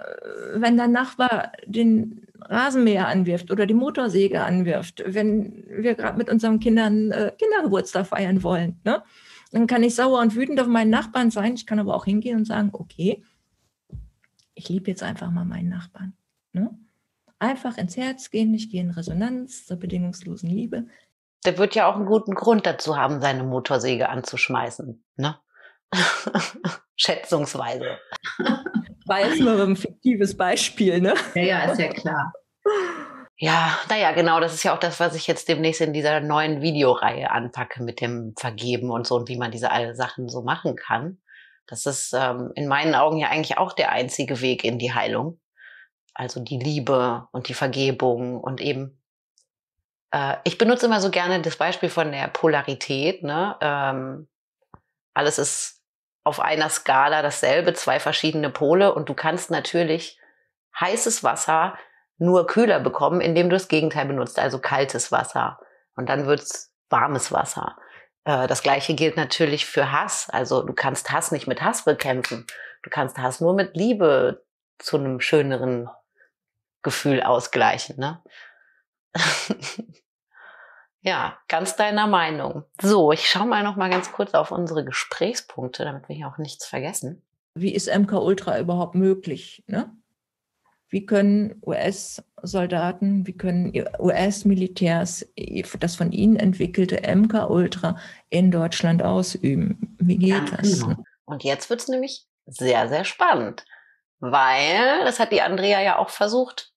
wenn der Nachbar den Rasenmäher anwirft oder die Motorsäge anwirft, wenn wir gerade mit unseren Kindern äh, Kindergeburtstag feiern wollen, ne? Dann kann ich sauer und wütend auf meinen Nachbarn sein. Ich kann aber auch hingehen und sagen, okay, ich liebe jetzt einfach mal meinen Nachbarn, ne? Einfach ins Herz gehen, ich gehe in Resonanz zur bedingungslosen Liebe. Der wird ja auch einen guten Grund dazu haben, seine Motorsäge anzuschmeißen, ne? Schätzungsweise. War jetzt nur ein fiktives Beispiel, ne? Ja, ja, ist ja klar. Ja, naja, genau, das ist ja auch das, was ich jetzt demnächst in dieser neuen Videoreihe anpacke mit dem Vergeben und so und wie man diese alle Sachen so machen kann. Das ist ähm, in meinen Augen ja eigentlich auch der einzige Weg in die Heilung. Also die Liebe und die Vergebung und eben, äh, ich benutze immer so gerne das Beispiel von der Polarität, ne? Ähm, alles ist auf einer Skala dasselbe, zwei verschiedene Pole und du kannst natürlich heißes Wasser nur kühler bekommen, indem du das Gegenteil benutzt, also kaltes Wasser. Und dann wird's warmes Wasser. Äh, das Gleiche gilt natürlich für Hass. Also du kannst Hass nicht mit Hass bekämpfen. Du kannst Hass nur mit Liebe zu einem schöneren Gefühl ausgleichen, ne? Ja, ganz deiner Meinung. So, ich schaue mal noch mal ganz kurz auf unsere Gesprächspunkte, damit wir hier auch nichts vergessen. Wie ist M K Ultra überhaupt möglich, ne? Wie können U S-Soldaten, wie können U S-Militärs das von ihnen entwickelte M K Ultra in Deutschland ausüben? Wie geht ja, das? Genau. Und jetzt wird es nämlich sehr, sehr spannend, weil das hat die Andrea ja auch versucht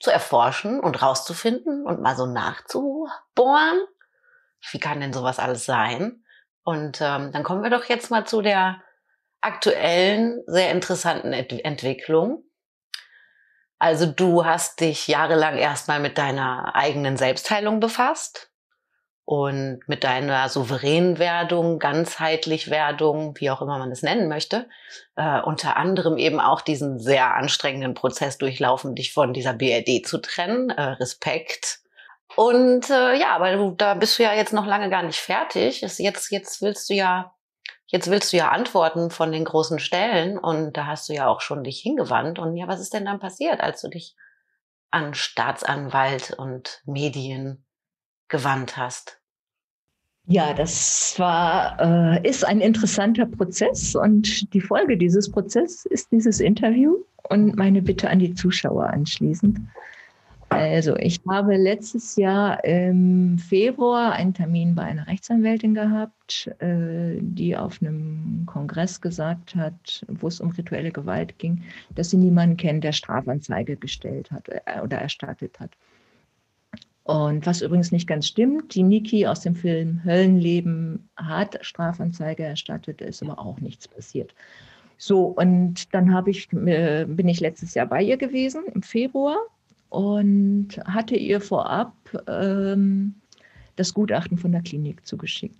zu erforschen und rauszufinden und mal so nachzubohren. Wie kann denn sowas alles sein? Und ähm, dann kommen wir doch jetzt mal zu der aktuellen, sehr interessanten Ent- Entwicklung. Also du hast dich jahrelang erstmal mit deiner eigenen Selbstheilung befasst und mit deiner souveränen Werdung, ganzheitlich Werdung, wie auch immer man das nennen möchte, äh, unter anderem eben auch diesen sehr anstrengenden Prozess durchlaufen, dich von dieser B R D zu trennen, äh, Respekt. Und äh, ja, aber du, da bist du ja jetzt noch lange gar nicht fertig. Ist jetzt, jetzt willst du ja, Jetzt willst du ja Antworten von den großen Stellen und da hast du ja auch schon dich hingewandt. Und ja, was ist denn dann passiert, als du dich an Staatsanwalt und Medien gewandt hast? Ja, das war, äh, ist ein interessanter Prozess und die Folge dieses Prozesses ist dieses Interview und meine Bitte an die Zuschauer anschließend. Also ich habe letztes Jahr im Februar einen Termin bei einer Rechtsanwältin gehabt, die auf einem Kongress gesagt hat, wo es um rituelle Gewalt ging, dass sie niemanden kennt, der Strafanzeige gestellt hat oder erstattet hat. Und was übrigens nicht ganz stimmt, die Niki aus dem Film Höllenleben hat Strafanzeige erstattet, ist aber auch nichts passiert. So, und dann habe ich, bin ich letztes Jahr bei ihr gewesen, im Februar. Und hatte ihr vorab ähm, das Gutachten von der Klinik zugeschickt.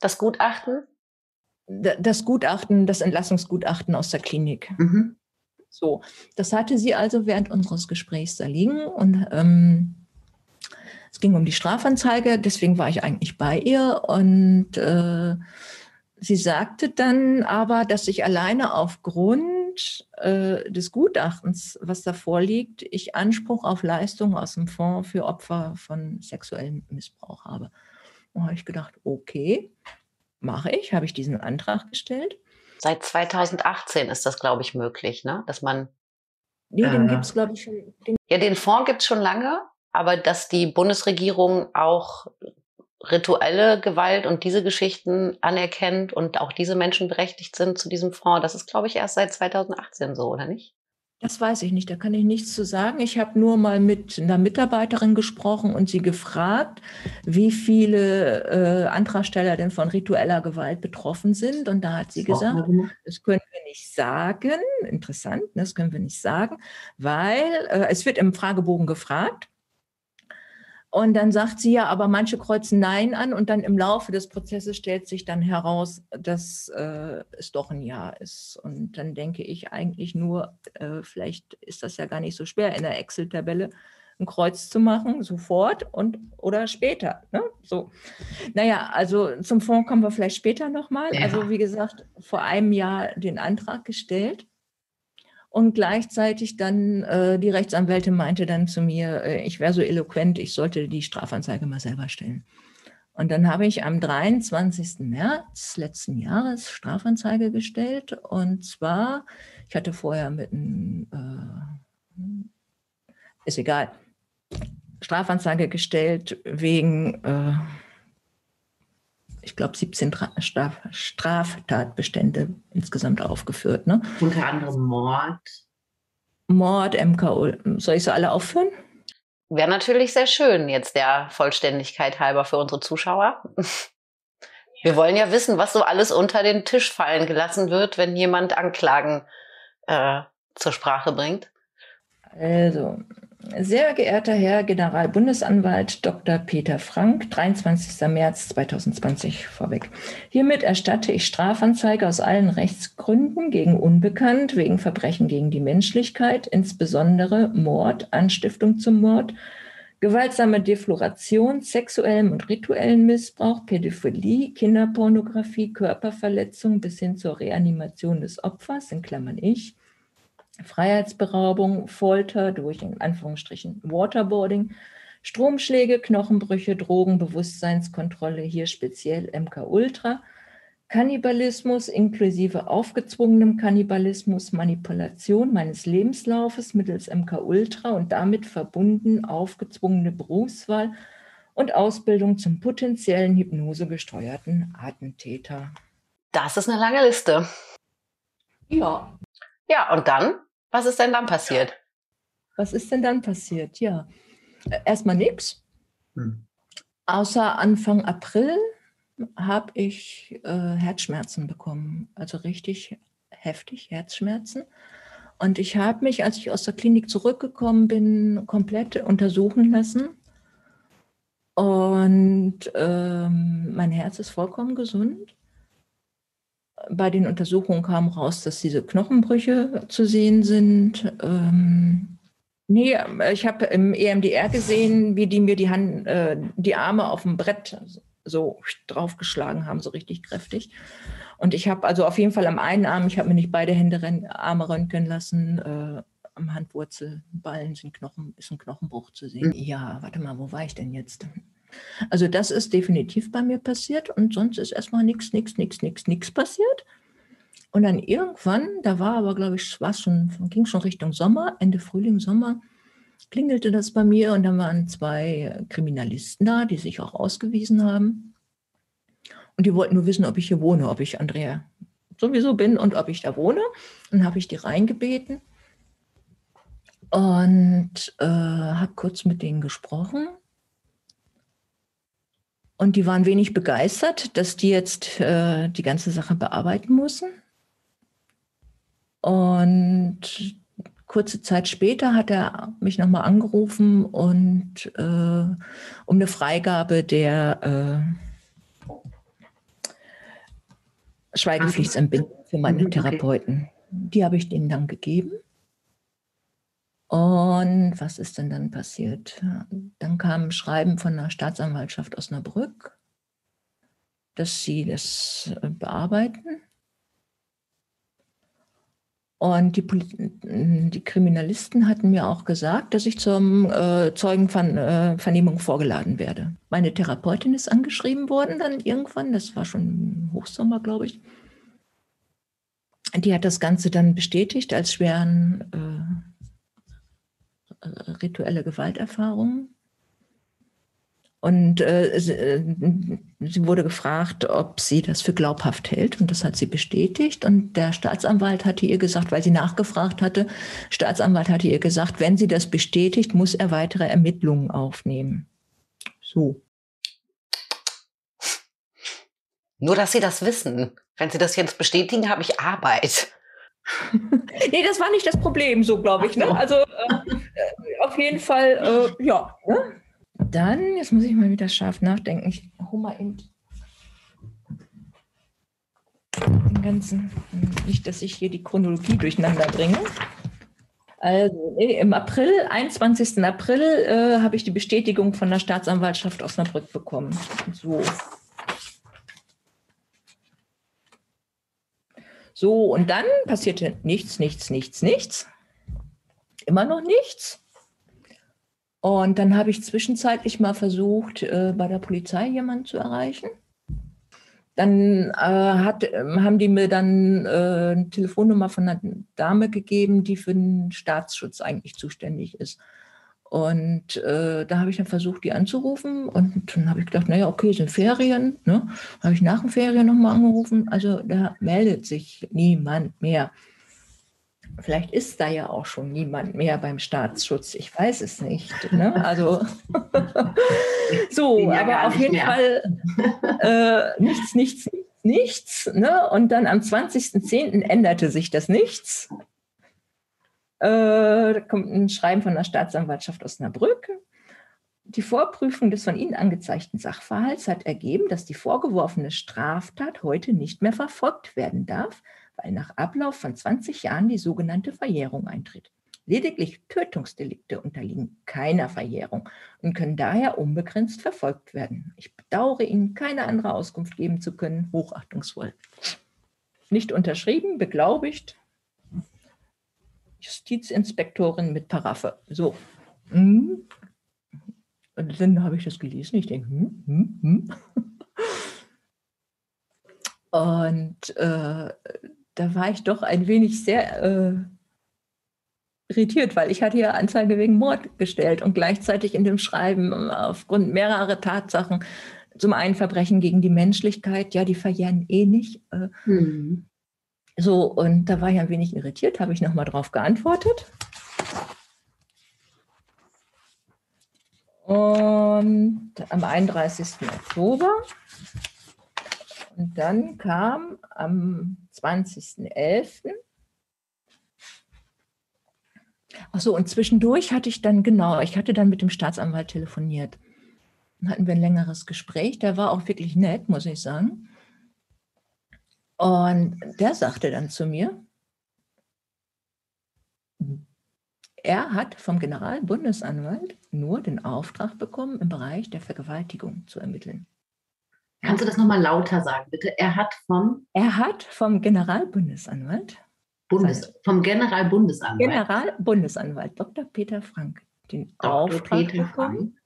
Das Gutachten? Das Gutachten, das Entlassungsgutachten aus der Klinik. Mhm. So, das hatte sie also während unseres Gesprächs da liegen. Und ähm, es ging um die Strafanzeige, deswegen war ich eigentlich bei ihr. Und äh, sie sagte dann aber, dass ich alleine aufgrund des Gutachtens, was da vorliegt, ich Anspruch auf Leistungen aus dem Fonds für Opfer von sexuellem Missbrauch habe. Da habe ich gedacht, okay, mache ich, habe ich diesen Antrag gestellt. Seit zweitausendachtzehn ist das, glaube ich, möglich, ne? Dass man... Nee, äh, den gibt es, glaube ich, schon... Den ja, den Fonds gibt es schon lange, aber dass die Bundesregierung auch rituelle Gewalt und diese Geschichten anerkennt und auch diese Menschen berechtigt sind zu diesem Fonds. Das ist, glaube ich, erst seit zweitausendachtzehn so, oder nicht? Das weiß ich nicht, da kann ich nichts zu sagen. Ich habe nur mal mit einer Mitarbeiterin gesprochen und sie gefragt, wie viele äh, Antragsteller denn von ritueller Gewalt betroffen sind. Und da hat sie gesagt, das können wir nicht sagen. Interessant, das können wir nicht sagen, weil äh, es wird im Fragebogen gefragt. Und dann sagt sie ja, aber manche kreuzen Nein an und dann im Laufe des Prozesses stellt sich dann heraus, dass äh, es doch ein Ja ist. Und dann denke ich eigentlich nur, äh, vielleicht ist das ja gar nicht so schwer, in der Excel-Tabelle ein Kreuz zu machen, sofort und oder später. Ne? So. Naja, also zum Fonds kommen wir vielleicht später nochmal. Ja. Also wie gesagt, vor einem Jahr den Antrag gestellt. Und gleichzeitig dann, äh, die Rechtsanwältin meinte dann zu mir, äh, ich wäre so eloquent, ich sollte die Strafanzeige mal selber stellen. Und dann habe ich am dreiundzwanzigsten März letzten Jahres Strafanzeige gestellt. Und zwar, ich hatte vorher mit einem, äh, ist egal, Strafanzeige gestellt wegen, äh, ich glaube, siebzehn Straf- Straftatbestände insgesamt aufgeführt. Ne? Unter anderem Mord. Mord, M K Ultra. Soll ich so alle aufführen? Wäre natürlich sehr schön, jetzt der Vollständigkeit halber für unsere Zuschauer. Wir wollen ja wissen, was so alles unter den Tisch fallen gelassen wird, wenn jemand Anklagen äh, zur Sprache bringt. Also, sehr geehrter Herr Generalbundesanwalt Doktor Peter Frank, dreiundzwanzigster März zweitausendzwanzig vorweg. Hiermit erstatte ich Strafanzeige aus allen Rechtsgründen gegen Unbekannt, wegen Verbrechen gegen die Menschlichkeit, insbesondere Mord, Anstiftung zum Mord, gewaltsame Defloration, sexuellem und rituellen Missbrauch, Pädophilie, Kinderpornografie, Körperverletzung bis hin zur Reanimation des Opfers, in Klammern ich, Freiheitsberaubung, Folter durch in Anführungsstrichen Waterboarding, Stromschläge, Knochenbrüche, Drogen, Bewusstseinskontrolle, hier speziell M K Ultra, Kannibalismus inklusive aufgezwungenem Kannibalismus, Manipulation meines Lebenslaufes mittels M K Ultra und damit verbunden aufgezwungene Berufswahl und Ausbildung zum potenziellen hypnosegesteuerten Attentäter. Das ist eine lange Liste. Ja. Ja, und dann? Was ist denn dann passiert? Was ist denn dann passiert? Ja, erstmal nichts. Hm. Außer Anfang April habe ich äh, Herzschmerzen bekommen, also richtig heftig Herzschmerzen. Und ich habe mich, als ich aus der Klinik zurückgekommen bin, komplett untersuchen lassen. Und ähm, mein Herz ist vollkommen gesund. Bei den Untersuchungen kam raus, dass diese Knochenbrüche zu sehen sind. Ähm, nee, ich habe im E M D R gesehen, wie die mir die, Hand, äh, die Arme auf dem Brett so draufgeschlagen haben, so richtig kräftig. Und ich habe also auf jeden Fall am einen Arm, ich habe mir nicht beide Hände Arme röntgen lassen, äh, am Handwurzelballen sind Knochen, ist ein Knochenbruch zu sehen. Ja, warte mal, wo war ich denn jetzt? Also das ist definitiv bei mir passiert und sonst ist erstmal nichts, nichts, nichts, nichts, nichts passiert. Und dann irgendwann, da war aber, glaube ich, war schon, ging schon Richtung Sommer, Ende Frühling, Sommer, klingelte das bei mir und dann waren zwei Kriminalisten da, die sich auch ausgewiesen haben. Und die wollten nur wissen, ob ich hier wohne, ob ich Andrea sowieso bin und ob ich da wohne. Dann habe ich die reingebeten und äh, habe kurz mit denen gesprochen. Und die waren wenig begeistert, dass die jetzt äh, die ganze Sache bearbeiten müssen. Und kurze Zeit später hat er mich nochmal angerufen, und äh, um eine Freigabe der äh, Schweigepflichtentbindung für meine Therapeuten. Die habe ich denen dann gegeben. Und was ist denn dann passiert? Dann kam ein Schreiben von der Staatsanwaltschaft Osnabrück, dass sie das bearbeiten. Und die, die Kriminalisten hatten mir auch gesagt, dass ich zur äh, Zeugenvernehmung vorgeladen werde. Meine Therapeutin ist angeschrieben worden dann irgendwann, das war schon im Hochsommer, glaube ich. Die hat das Ganze dann bestätigt als schweren... Äh, rituelle Gewalterfahrungen. Und äh, sie, sie wurde gefragt, ob sie das für glaubhaft hält. Und das hat sie bestätigt. Und der Staatsanwalt hatte ihr gesagt, weil sie nachgefragt hatte, Staatsanwalt hatte ihr gesagt, wenn sie das bestätigt, muss er weitere Ermittlungen aufnehmen. So. Nur, dass Sie das wissen. Wenn Sie das jetzt bestätigen, habe ich Arbeit. Nee, das war nicht das Problem, so glaube ich. Ne? Also äh, auf jeden Fall, äh, ja. Ne? Dann, jetzt muss ich mal wieder scharf nachdenken. Ich hole mal eben den ganzen, nicht, dass ich hier die Chronologie durcheinander bringe. Also nee, im April, einundzwanzigster April, äh, habe ich die Bestätigung von der Staatsanwaltschaft Osnabrück bekommen. So. So, und dann passierte nichts, nichts, nichts, nichts. Immer noch nichts. Und dann habe ich zwischenzeitlich mal versucht, äh, bei der Polizei jemanden zu erreichen. Dann äh, hat, äh, haben die mir dann äh, eine Telefonnummer von einer Dame gegeben, die für den Staatsschutz eigentlich zuständig ist. Und äh, da habe ich dann versucht, die anzurufen. Und dann habe ich gedacht, naja, okay, sind Ferien. Ne? Habe ich nach den Ferien nochmal angerufen. Also da meldet sich niemand mehr. Vielleicht ist da ja auch schon niemand mehr beim Staatsschutz. Ich weiß es nicht. Ne? Also so, aber auf jeden Fall äh, nichts, nichts, nichts. Ne? Und dann am zwanzigsten zehnten änderte sich das Nichts. Äh, da kommt ein Schreiben von der Staatsanwaltschaft Osnabrück. Die Vorprüfung des von Ihnen angezeigten Sachverhalts hat ergeben, dass die vorgeworfene Straftat heute nicht mehr verfolgt werden darf, weil nach Ablauf von zwanzig Jahren die sogenannte Verjährung eintritt. Lediglich Tötungsdelikte unterliegen keiner Verjährung und können daher unbegrenzt verfolgt werden. Ich bedauere Ihnen, keine andere Auskunft geben zu können. Hochachtungsvoll. Nicht unterschrieben, beglaubigt. Justizinspektorin mit Paraffe. So. Und dann habe ich das gelesen. Ich denke, hm, hm, hm. Und äh, da war ich doch ein wenig sehr äh, irritiert, weil ich hatte ja Anzeige wegen Mord gestellt und gleichzeitig in dem Schreiben aufgrund mehrerer Tatsachen, zum einen Verbrechen gegen die Menschlichkeit, ja, die verjähren eh nicht. Äh, hm. So, und da war ich ein wenig irritiert, habe ich nochmal drauf geantwortet. Und am einunddreißigsten Oktober. Und dann kam am zwanzigsten elften Ach so, und zwischendurch hatte ich dann, genau, ich hatte dann mit dem Staatsanwalt telefoniert. Dann hatten wir ein längeres Gespräch, der war auch wirklich nett, muss ich sagen. Und der sagte dann zu mir, er hat vom Generalbundesanwalt nur den Auftrag bekommen, im Bereich der Vergewaltigung zu ermitteln. Kannst du das nochmal lauter sagen, bitte? Er hat vom... Er hat vom Generalbundesanwalt... Bundes, vom Generalbundesanwalt. Generalbundesanwalt, Doktor Peter Frank, den Auftrag bekommen,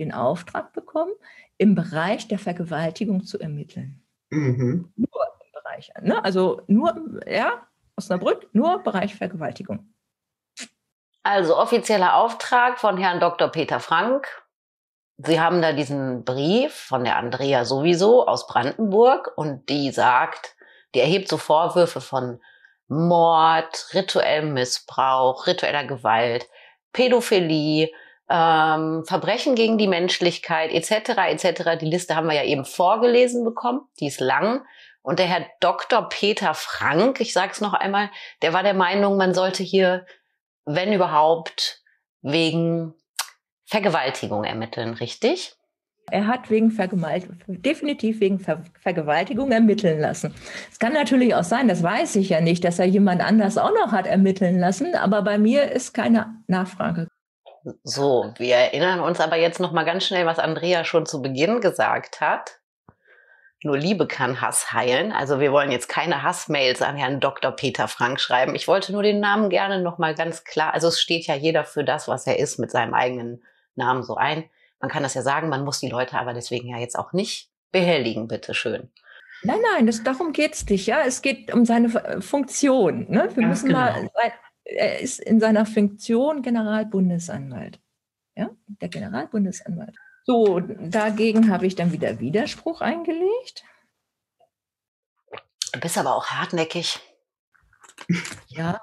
den Auftrag bekommen, im Bereich der Vergewaltigung zu ermitteln. Mhm. Nur im Bereich, ne? Also nur, ja, Osnabrück, nur Bereich Vergewaltigung. Also offizieller Auftrag von Herrn Doktor Peter Frank. Sie haben da diesen Brief von der Andrea sowieso aus Brandenburg und die sagt, die erhebt so Vorwürfe von Mord, rituellem Missbrauch, ritueller Gewalt, Pädophilie, Ähm, Verbrechen gegen die Menschlichkeit et cetera et cetera. Die Liste haben wir ja eben vorgelesen bekommen, die ist lang. Und der Herr Doktor Peter Frank, ich sage es noch einmal, der war der Meinung, man sollte hier, wenn überhaupt, wegen Vergewaltigung ermitteln, richtig? Er hat wegen Vergewaltigung, definitiv wegen Ver- Vergewaltigung ermitteln lassen. Es kann natürlich auch sein, das weiß ich ja nicht, dass er jemand anders auch noch hat ermitteln lassen, aber bei mir ist keine Nachfrage. So, wir erinnern uns aber jetzt noch mal ganz schnell, was Andrea schon zu Beginn gesagt hat. Nur Liebe kann Hass heilen. Also wir wollen jetzt keine Hassmails an Herrn Doktor Peter Frank schreiben. Ich wollte nur den Namen gerne noch mal ganz klar. Also es steht ja jeder für das, was er ist, mit seinem eigenen Namen so ein. Man kann das ja sagen, man muss die Leute aber deswegen ja jetzt auch nicht behelligen, bitteschön. Nein, nein, das, darum geht es nicht. Ja? Es geht um seine Funktion. Ne? Wir ganz müssen genau. mal... Er ist in seiner Funktion Generalbundesanwalt. Ja, der Generalbundesanwalt. So, dagegen habe ich dann wieder Widerspruch eingelegt. Du bist aber auch hartnäckig. Ja.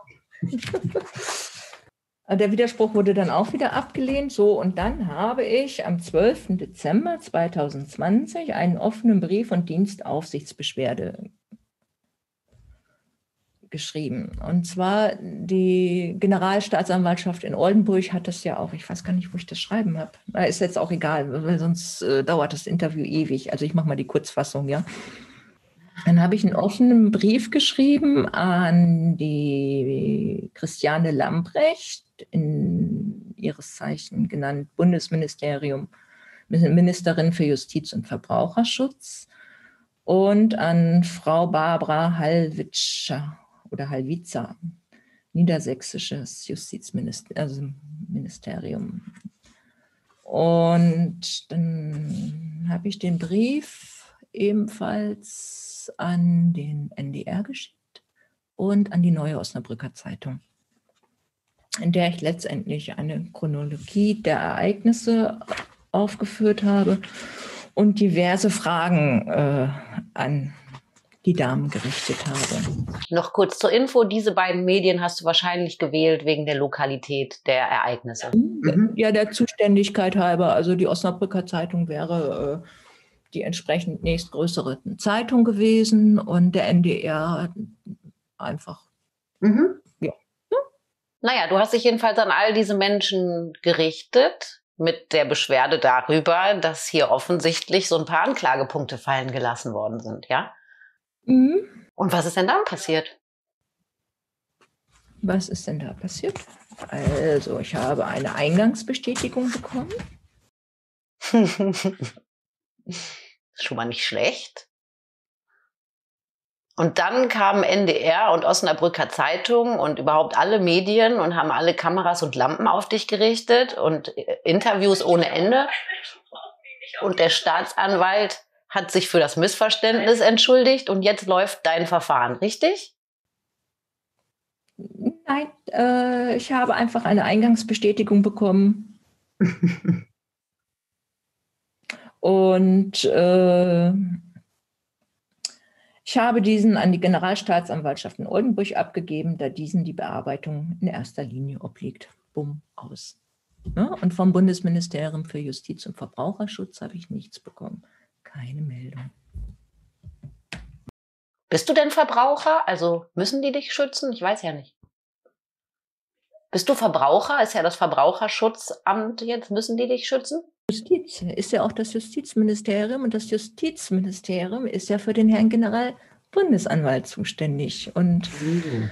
Der Widerspruch wurde dann auch wieder abgelehnt. So, und dann habe ich am zwölften Dezember zweitausendzwanzig einen offenen Brief von Dienstaufsichtsbeschwerde geschrieben. Und zwar die Generalstaatsanwaltschaft in Oldenburg hat das ja auch, ich weiß gar nicht, wo ich das schreiben habe. Ist jetzt auch egal, weil sonst äh, dauert das Interview ewig. Also ich mache mal die Kurzfassung, ja. Dann habe ich einen offenen Brief geschrieben an die Christiane Lambrecht, in ihres Zeichen genannt Bundesministerium, Ministerin für Justiz und Verbraucherschutz, und an Frau Barbara Havliza oder Havliza, niedersächsisches Justizministerium. Und dann habe ich den Brief ebenfalls an den N D R geschickt und an die Neue Osnabrücker Zeitung. in der ich letztendlich eine Chronologie der Ereignisse aufgeführt habe und diverse Fragen äh, an die Damen gerichtet habe. Noch kurz zur Info, diese beiden Medien hast du wahrscheinlich gewählt wegen der Lokalität der Ereignisse. Mhm. Ja, der Zuständigkeit halber. Also die Osnabrücker Zeitung wäre äh, die entsprechend nächstgrößere Zeitung gewesen und der N D R einfach. Mhm. Ja. Hm? Naja, du hast dich jedenfalls an all diese Menschen gerichtet mit der Beschwerde darüber, dass hier offensichtlich so ein paar Anklagepunkte fallen gelassen worden sind, ja? Mhm. Und was ist denn dann passiert? Was ist denn da passiert? Also, ich habe eine Eingangsbestätigung bekommen. Schon mal nicht schlecht. Und dann kamen N D R und Osnabrücker Zeitung und überhaupt alle Medien und haben alle Kameras und Lampen auf dich gerichtet und Interviews ohne Ende. Und der Staatsanwalt hat sich für das Missverständnis entschuldigt und jetzt läuft dein Verfahren, richtig? Nein, äh, ich habe einfach eine Eingangsbestätigung bekommen. Und äh, ich habe diesen an die Generalstaatsanwaltschaft in Oldenburg abgegeben, da diesen die Bearbeitung in erster Linie obliegt. Bumm, aus. Ja, und vom Bundesministerium für Justiz und Verbraucherschutz habe ich nichts bekommen. Keine Meldung. Bist du denn Verbraucher? Also müssen die dich schützen? Ich weiß ja nicht. Bist du Verbraucher? Ist ja das Verbraucherschutzamt jetzt. Müssen die dich schützen? Justiz ist ja auch das Justizministerium und das Justizministerium ist ja für den Herrn Generalbundesanwalt zuständig. Und mhm.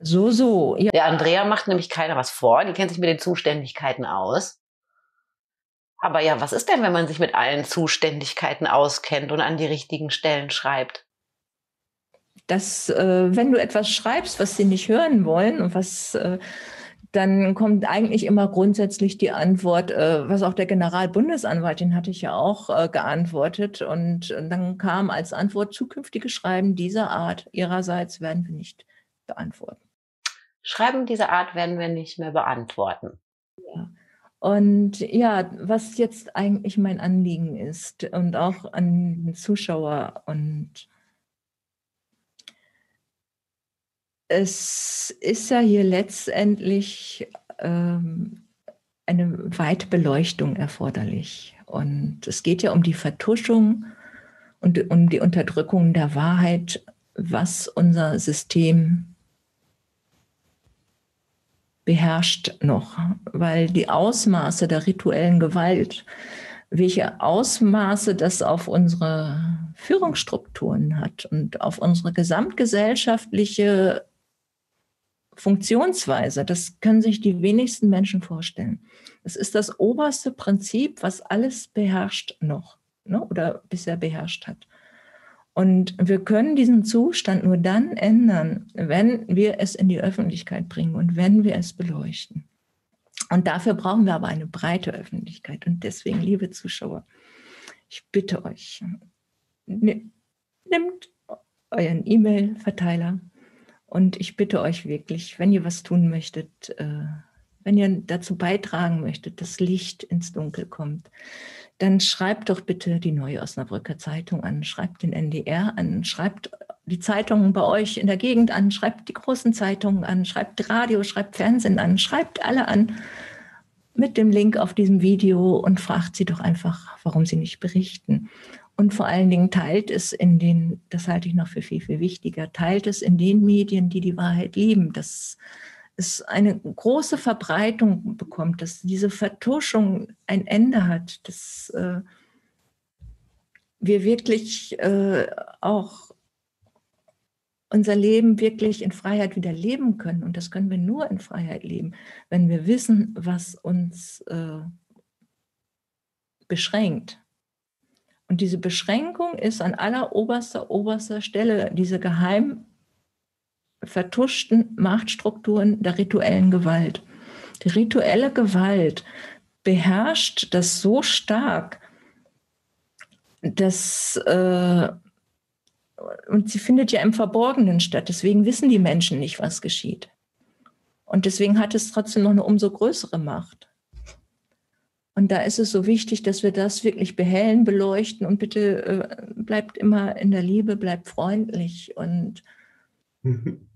so, so. Ja. Der Andrea macht nämlich keiner was vor. Die kennt sich mit den Zuständigkeiten aus. Aber ja, was ist denn, wenn man sich mit allen Zuständigkeiten auskennt und an die richtigen Stellen schreibt? Dass, äh, wenn du etwas schreibst, was sie nicht hören wollen, und was, äh, dann kommt eigentlich immer grundsätzlich die Antwort, äh, was auch der Generalbundesanwalt, den hatte ich ja auch äh, geantwortet. Und, und dann kam als Antwort, zukünftige Schreiben dieser Art ihrerseits werden wir nicht beantworten. Schreiben dieser Art werden wir nicht mehr beantworten. Ja. Und ja, was jetzt eigentlich mein Anliegen ist und auch an den Zuschauer, und es ist ja hier letztendlich ähm, eine weite Beleuchtung erforderlich. Und es geht ja um die Vertuschung und um die Unterdrückung der Wahrheit, was unser System beherrscht noch, weil die Ausmaße der rituellen Gewalt, welche Ausmaße das auf unsere Führungsstrukturen hat und auf unsere gesamtgesellschaftliche Funktionsweise, das können sich die wenigsten Menschen vorstellen. Das ist das oberste Prinzip, was alles beherrscht noch, ne, oder bisher beherrscht hat. Und wir können diesen Zustand nur dann ändern, wenn wir es in die Öffentlichkeit bringen und wenn wir es beleuchten. Und dafür brauchen wir aber eine breite Öffentlichkeit. Und deswegen, liebe Zuschauer, ich bitte euch, nehmt euren E-Mail-Verteiler und ich bitte euch wirklich, wenn ihr was tun möchtet, wenn ihr dazu beitragen möchtet, dass Licht ins Dunkel kommt, dann schreibt doch bitte die Neue Osnabrücker Zeitung an, schreibt den N D R an, schreibt die Zeitungen bei euch in der Gegend an, schreibt die großen Zeitungen an, schreibt Radio, schreibt Fernsehen an, schreibt alle an mit dem Link auf diesem Video und fragt sie doch einfach, warum sie nicht berichten. Und vor allen Dingen teilt es in den, das halte ich noch für viel, viel wichtiger, teilt es in den Medien, die die Wahrheit lieben, dass es eine große Verbreitung bekommt, dass diese Vertuschung ein Ende hat, dass äh, wir wirklich äh, auch unser Leben wirklich in Freiheit wieder leben können. Und das können wir nur in Freiheit leben, wenn wir wissen, was uns äh, beschränkt. Und diese Beschränkung ist an aller oberster, oberster Stelle, diese geheim vertuschten Machtstrukturen der rituellen Gewalt. Die rituelle Gewalt beherrscht das so stark, dass, äh, und sie findet ja im Verborgenen statt, deswegen wissen die Menschen nicht, was geschieht. Und deswegen hat es trotzdem noch eine umso größere Macht. Und da ist es so wichtig, dass wir das wirklich behellen, beleuchten und bitte äh, bleibt immer in der Liebe, bleibt freundlich. Und mhm.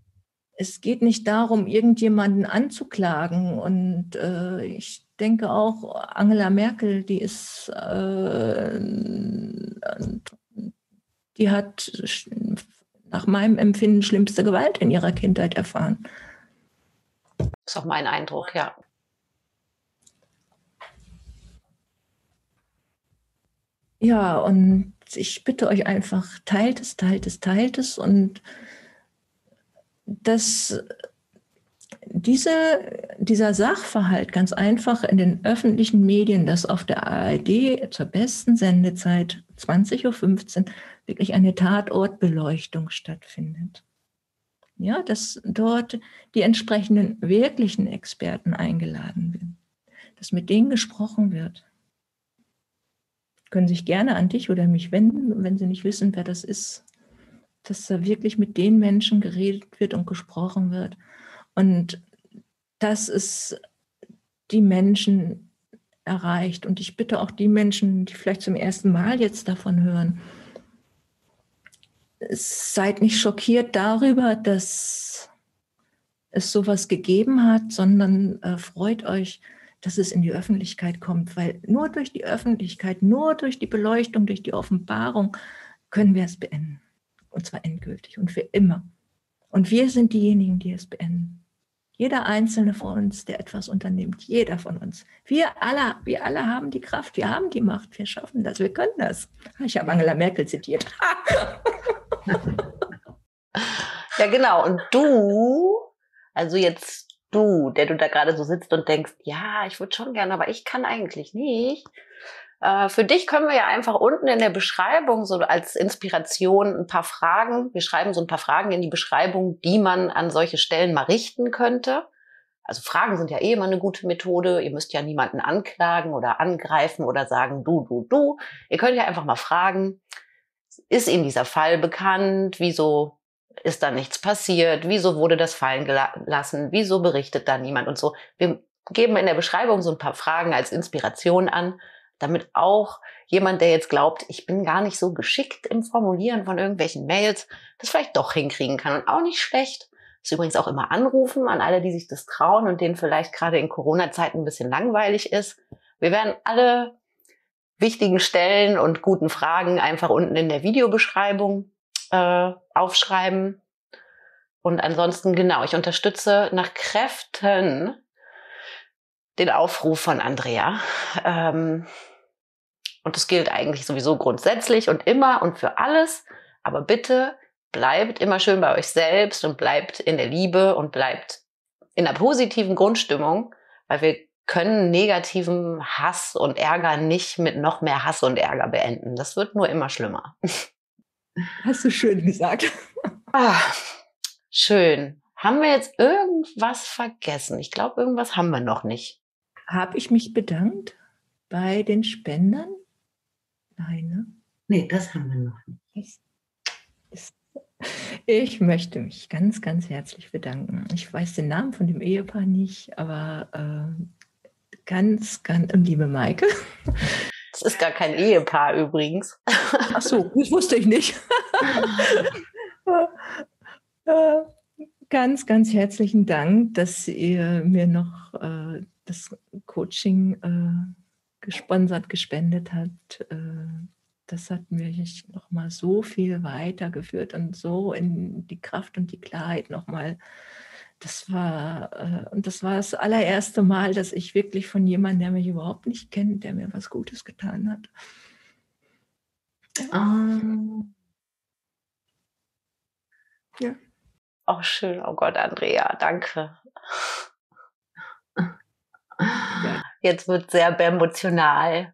es geht nicht darum, irgendjemanden anzuklagen. Und äh, ich denke auch, Angela Merkel, die ist, äh, die hat nach meinem Empfinden schlimmste Gewalt in ihrer Kindheit erfahren. Das ist auch mein Eindruck, ja. Ja, und ich bitte euch einfach, teilt es, teilt es, teilt es. Und dass diese, dieser Sachverhalt ganz einfach in den öffentlichen Medien, dass auf der A R D zur besten Sendezeit zwanzig Uhr fünfzehn wirklich eine Tatortbeleuchtung stattfindet. Ja, dass dort die entsprechenden wirklichen Experten eingeladen werden, dass mit denen gesprochen wird. Können sich gerne an dich oder mich wenden, wenn sie nicht wissen, wer das ist, dass da wirklich mit den Menschen geredet wird und gesprochen wird und dass es die Menschen erreicht. Und ich bitte auch die Menschen, die vielleicht zum ersten Mal jetzt davon hören, seid nicht schockiert darüber, dass es sowas gegeben hat, sondern äh, freut euch, dass es in die Öffentlichkeit kommt, weil nur durch die Öffentlichkeit, nur durch die Beleuchtung, durch die Offenbarung können wir es beenden. Und zwar endgültig und für immer. Und wir sind diejenigen, die es beenden. Jeder Einzelne von uns, der etwas unternimmt, jeder von uns. Wir alle, wir alle haben die Kraft, wir haben die Macht, wir schaffen das, wir können das. Ich habe Angela Merkel zitiert. Ja, genau. Und du, also jetzt du, der du da gerade so sitzt und denkst, ja, ich würde schon gerne, aber ich kann eigentlich nicht. Äh, für dich können wir ja einfach unten in der Beschreibung so als Inspiration ein paar Fragen, wir schreiben so ein paar Fragen in die Beschreibung, die man an solche Stellen mal richten könnte. Also Fragen sind ja eh immer eine gute Methode. Ihr müsst ja niemanden anklagen oder angreifen oder sagen, du, du, du. Ihr könnt ja einfach mal fragen, ist Ihnen dieser Fall bekannt? Wieso ist da nichts passiert? Wieso wurde das fallen gelassen? Wieso berichtet da niemand? Und so. Wir geben in der Beschreibung so ein paar Fragen als Inspiration an, damit auch jemand, der jetzt glaubt, ich bin gar nicht so geschickt im Formulieren von irgendwelchen Mails, das vielleicht doch hinkriegen kann. Und auch nicht schlecht. Das ist übrigens auch immer anrufen an alle, die sich das trauen und denen vielleicht gerade in Corona-Zeiten ein bisschen langweilig ist. Wir werden alle wichtigen Stellen und guten Fragen einfach unten in der Videobeschreibung aufschreiben. Und ansonsten, genau, ich unterstütze nach Kräften den Aufruf von Andrea. Und das gilt eigentlich sowieso grundsätzlich und immer und für alles. Aber bitte bleibt immer schön bei euch selbst und bleibt in der Liebe und bleibt in einer positiven Grundstimmung, weil wir können negativen Hass und Ärger nicht mit noch mehr Hass und Ärger beenden. Das wird nur immer schlimmer. Hast du schön gesagt. Ah, schön. Haben wir jetzt irgendwas vergessen? Ich glaube, irgendwas haben wir noch nicht. Habe ich mich bedankt bei den Spendern? Nein, ne? Nee, das haben wir noch nicht. Ich möchte mich ganz, ganz herzlich bedanken. Ich weiß den Namen von dem Ehepaar nicht, aber äh, ganz, ganz, liebe Maike. Das ist gar kein Ehepaar übrigens. Ach so, das wusste ich nicht. Ganz, ganz herzlichen Dank, dass ihr mir noch äh, das Coaching äh, gesponsert, gespendet habt. Äh, das hat mich nochmal so viel weitergeführt und so in die Kraft und die Klarheit nochmal. Das war, und das war das allererste Mal, dass ich wirklich von jemandem, der mich überhaupt nicht kennt, der mir was Gutes getan hat. Ähm. Ja. Auch schön, oh Gott, Andrea, danke. Ja. Jetzt wird es sehr emotional.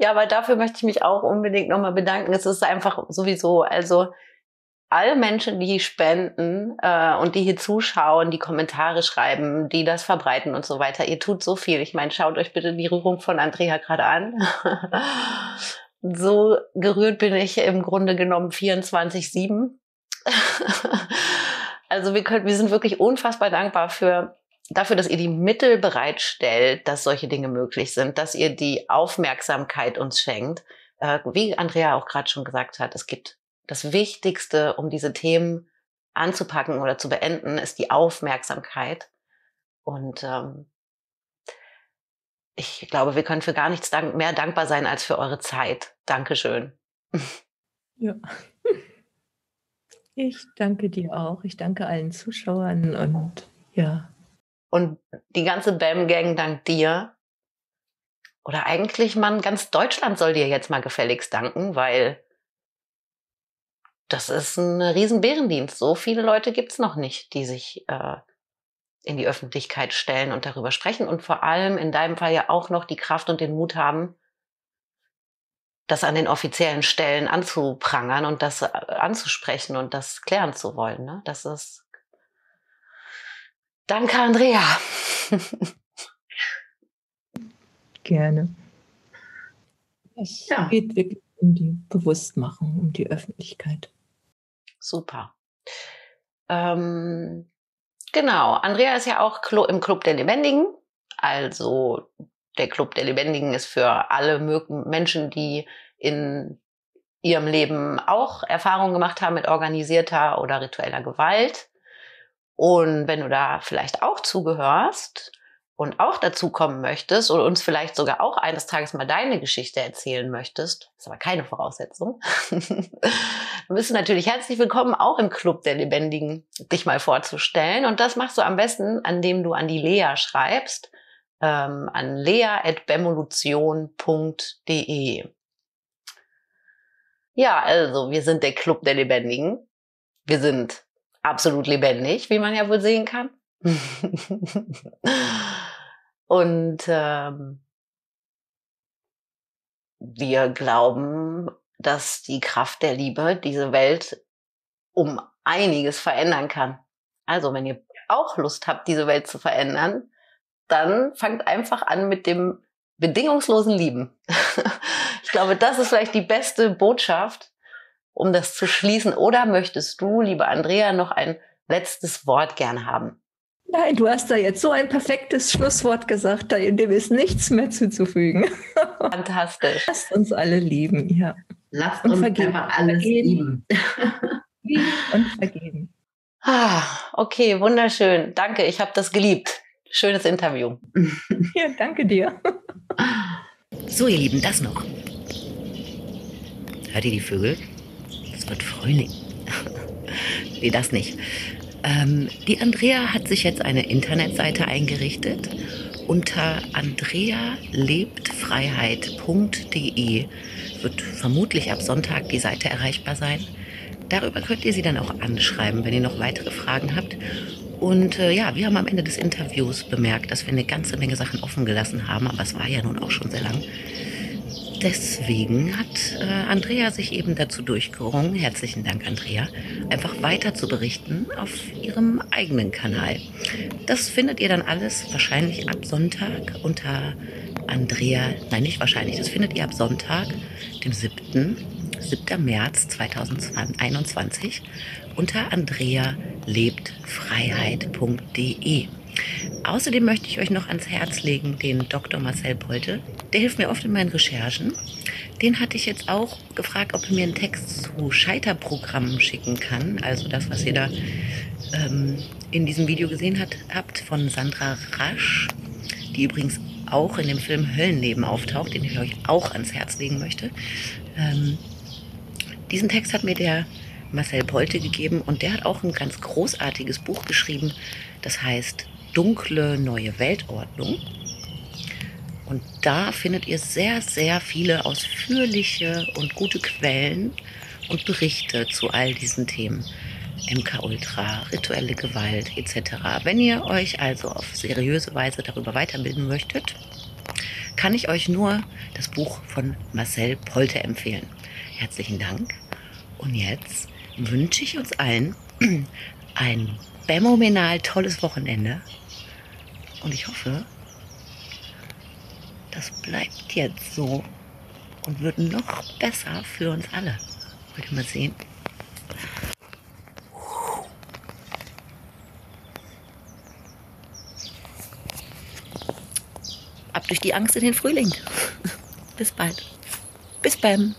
Ja, aber dafür möchte ich mich auch unbedingt nochmal bedanken. Es ist einfach sowieso, also alle Menschen, die spenden äh, und die hier zuschauen, die Kommentare schreiben, die das verbreiten und so weiter. Ihr tut so viel. Ich meine, schaut euch bitte die Rührung von Andrea gerade an. So gerührt bin ich im Grunde genommen vierundzwanzig sieben. Also wir können, wir sind wirklich unfassbar dankbar für, dafür, dass ihr die Mittel bereitstellt, dass solche Dinge möglich sind, dass ihr die Aufmerksamkeit uns schenkt. Äh, wie Andrea auch gerade schon gesagt hat, es gibt das Wichtigste, um diese Themen anzupacken oder zu beenden, ist die Aufmerksamkeit. Und ähm, ich glaube, wir können für gar nichts dank- mehr dankbar sein als für eure Zeit. Dankeschön. Ja. Ich danke dir auch. Ich danke allen Zuschauern und ja. Und die ganze B A M-Gang dankt dir. Oder eigentlich, man, ganz Deutschland soll dir jetzt mal gefälligst danken, weil das ist ein riesen Bärendienst. So viele Leute gibt es noch nicht, die sich äh, in die Öffentlichkeit stellen und darüber sprechen. Und vor allem in deinem Fall ja auch noch die Kraft und den Mut haben, das an den offiziellen Stellen anzuprangern und das anzusprechen und das klären zu wollen. Ne? Das ist... Danke, Andrea. Gerne. Es ja. geht wirklich um die Bewusstmachung, um die Öffentlichkeit. Super. Ähm, genau, Andrea ist ja auch im Club der Lebendigen. Also der Club der Lebendigen ist für alle Menschen, die in ihrem Leben auch Erfahrungen gemacht haben mit organisierter oder ritueller Gewalt. Und wenn du da vielleicht auch zugehörst und auch dazukommen möchtest oder uns vielleicht sogar auch eines Tages mal deine Geschichte erzählen möchtest, ist aber keine Voraussetzung, dann bist du natürlich herzlich willkommen, auch im Club der Lebendigen dich mal vorzustellen. Und das machst du am besten, indem du an die Lea schreibst, ähm, an lea at bemolution punkt de. Ja, also wir sind der Club der Lebendigen. Wir sind absolut lebendig, wie man ja wohl sehen kann. Und ähm, wir glauben, dass die Kraft der Liebe diese Welt um einiges verändern kann. Also wenn ihr auch Lust habt, diese Welt zu verändern, dann fangt einfach an mit dem bedingungslosen Lieben. Ich glaube, das ist vielleicht die beste Botschaft, um das zu schließen. Oder möchtest du, liebe Andrea, noch ein letztes Wort gern haben? Nein, du hast da jetzt so ein perfektes Schlusswort gesagt, dem ist nichts mehr zuzufügen. Fantastisch. Lasst uns alle lieben, ja. Lasst uns einfach alles lieben. Lieben und vergeben. Ah, okay, wunderschön. Danke, ich habe das geliebt. Schönes Interview. Ja, danke dir. So, ihr Lieben, das noch. Hört ihr die Vögel? Es wird Frühling. Nee, das nicht. Ähm, die Andrea hat sich jetzt eine Internetseite eingerichtet. Unter andrea lebt freiheit punkt de wird vermutlich ab Sonntag die Seite erreichbar sein. Darüber könnt ihr sie dann auch anschreiben, wenn ihr noch weitere Fragen habt. Und äh, ja, wir haben am Ende des Interviews bemerkt, dass wir eine ganze Menge Sachen offen gelassen haben, aber es war ja nun auch schon sehr lang. Deswegen hat äh, Andrea sich eben dazu durchgerungen, herzlichen Dank Andrea, einfach weiter zu berichten auf ihrem eigenen Kanal. Das findet ihr dann alles wahrscheinlich ab Sonntag unter Andrea, nein nicht wahrscheinlich, das findet ihr ab Sonntag, dem siebten März zweitausendeinundzwanzig unter andrea lebt freiheit punkt de. Außerdem möchte ich euch noch ans Herz legen den Doktor Marcel Polte. Der hilft mir oft in meinen Recherchen. Den hatte ich jetzt auch gefragt, ob er mir einen Text zu Scheiterprogrammen schicken kann. Also das, was ihr da ähm, in diesem Video gesehen hat, habt von Sandra Rasch, die übrigens auch in dem Film Höllenleben auftaucht, den ich euch auch ans Herz legen möchte. Ähm, diesen Text hat mir der Marcel Polte gegeben und der hat auch ein ganz großartiges Buch geschrieben, das heißt Dunkle neue Weltordnung. Und da findet ihr sehr, sehr viele ausführliche und gute Quellen und Berichte zu all diesen Themen. M K Ultra, rituelle Gewalt et cetera. Wenn ihr euch also auf seriöse Weise darüber weiterbilden möchtet, kann ich euch nur das Buch von Marcel Polte empfehlen. Herzlichen Dank. Und jetzt wünsche ich uns allen ein phänomenal tolles Wochenende. Und ich hoffe, das bleibt jetzt so und wird noch besser für uns alle. Wollt ihr mal sehen? durch die Angst in den Frühling. Bis bald. Bis beim.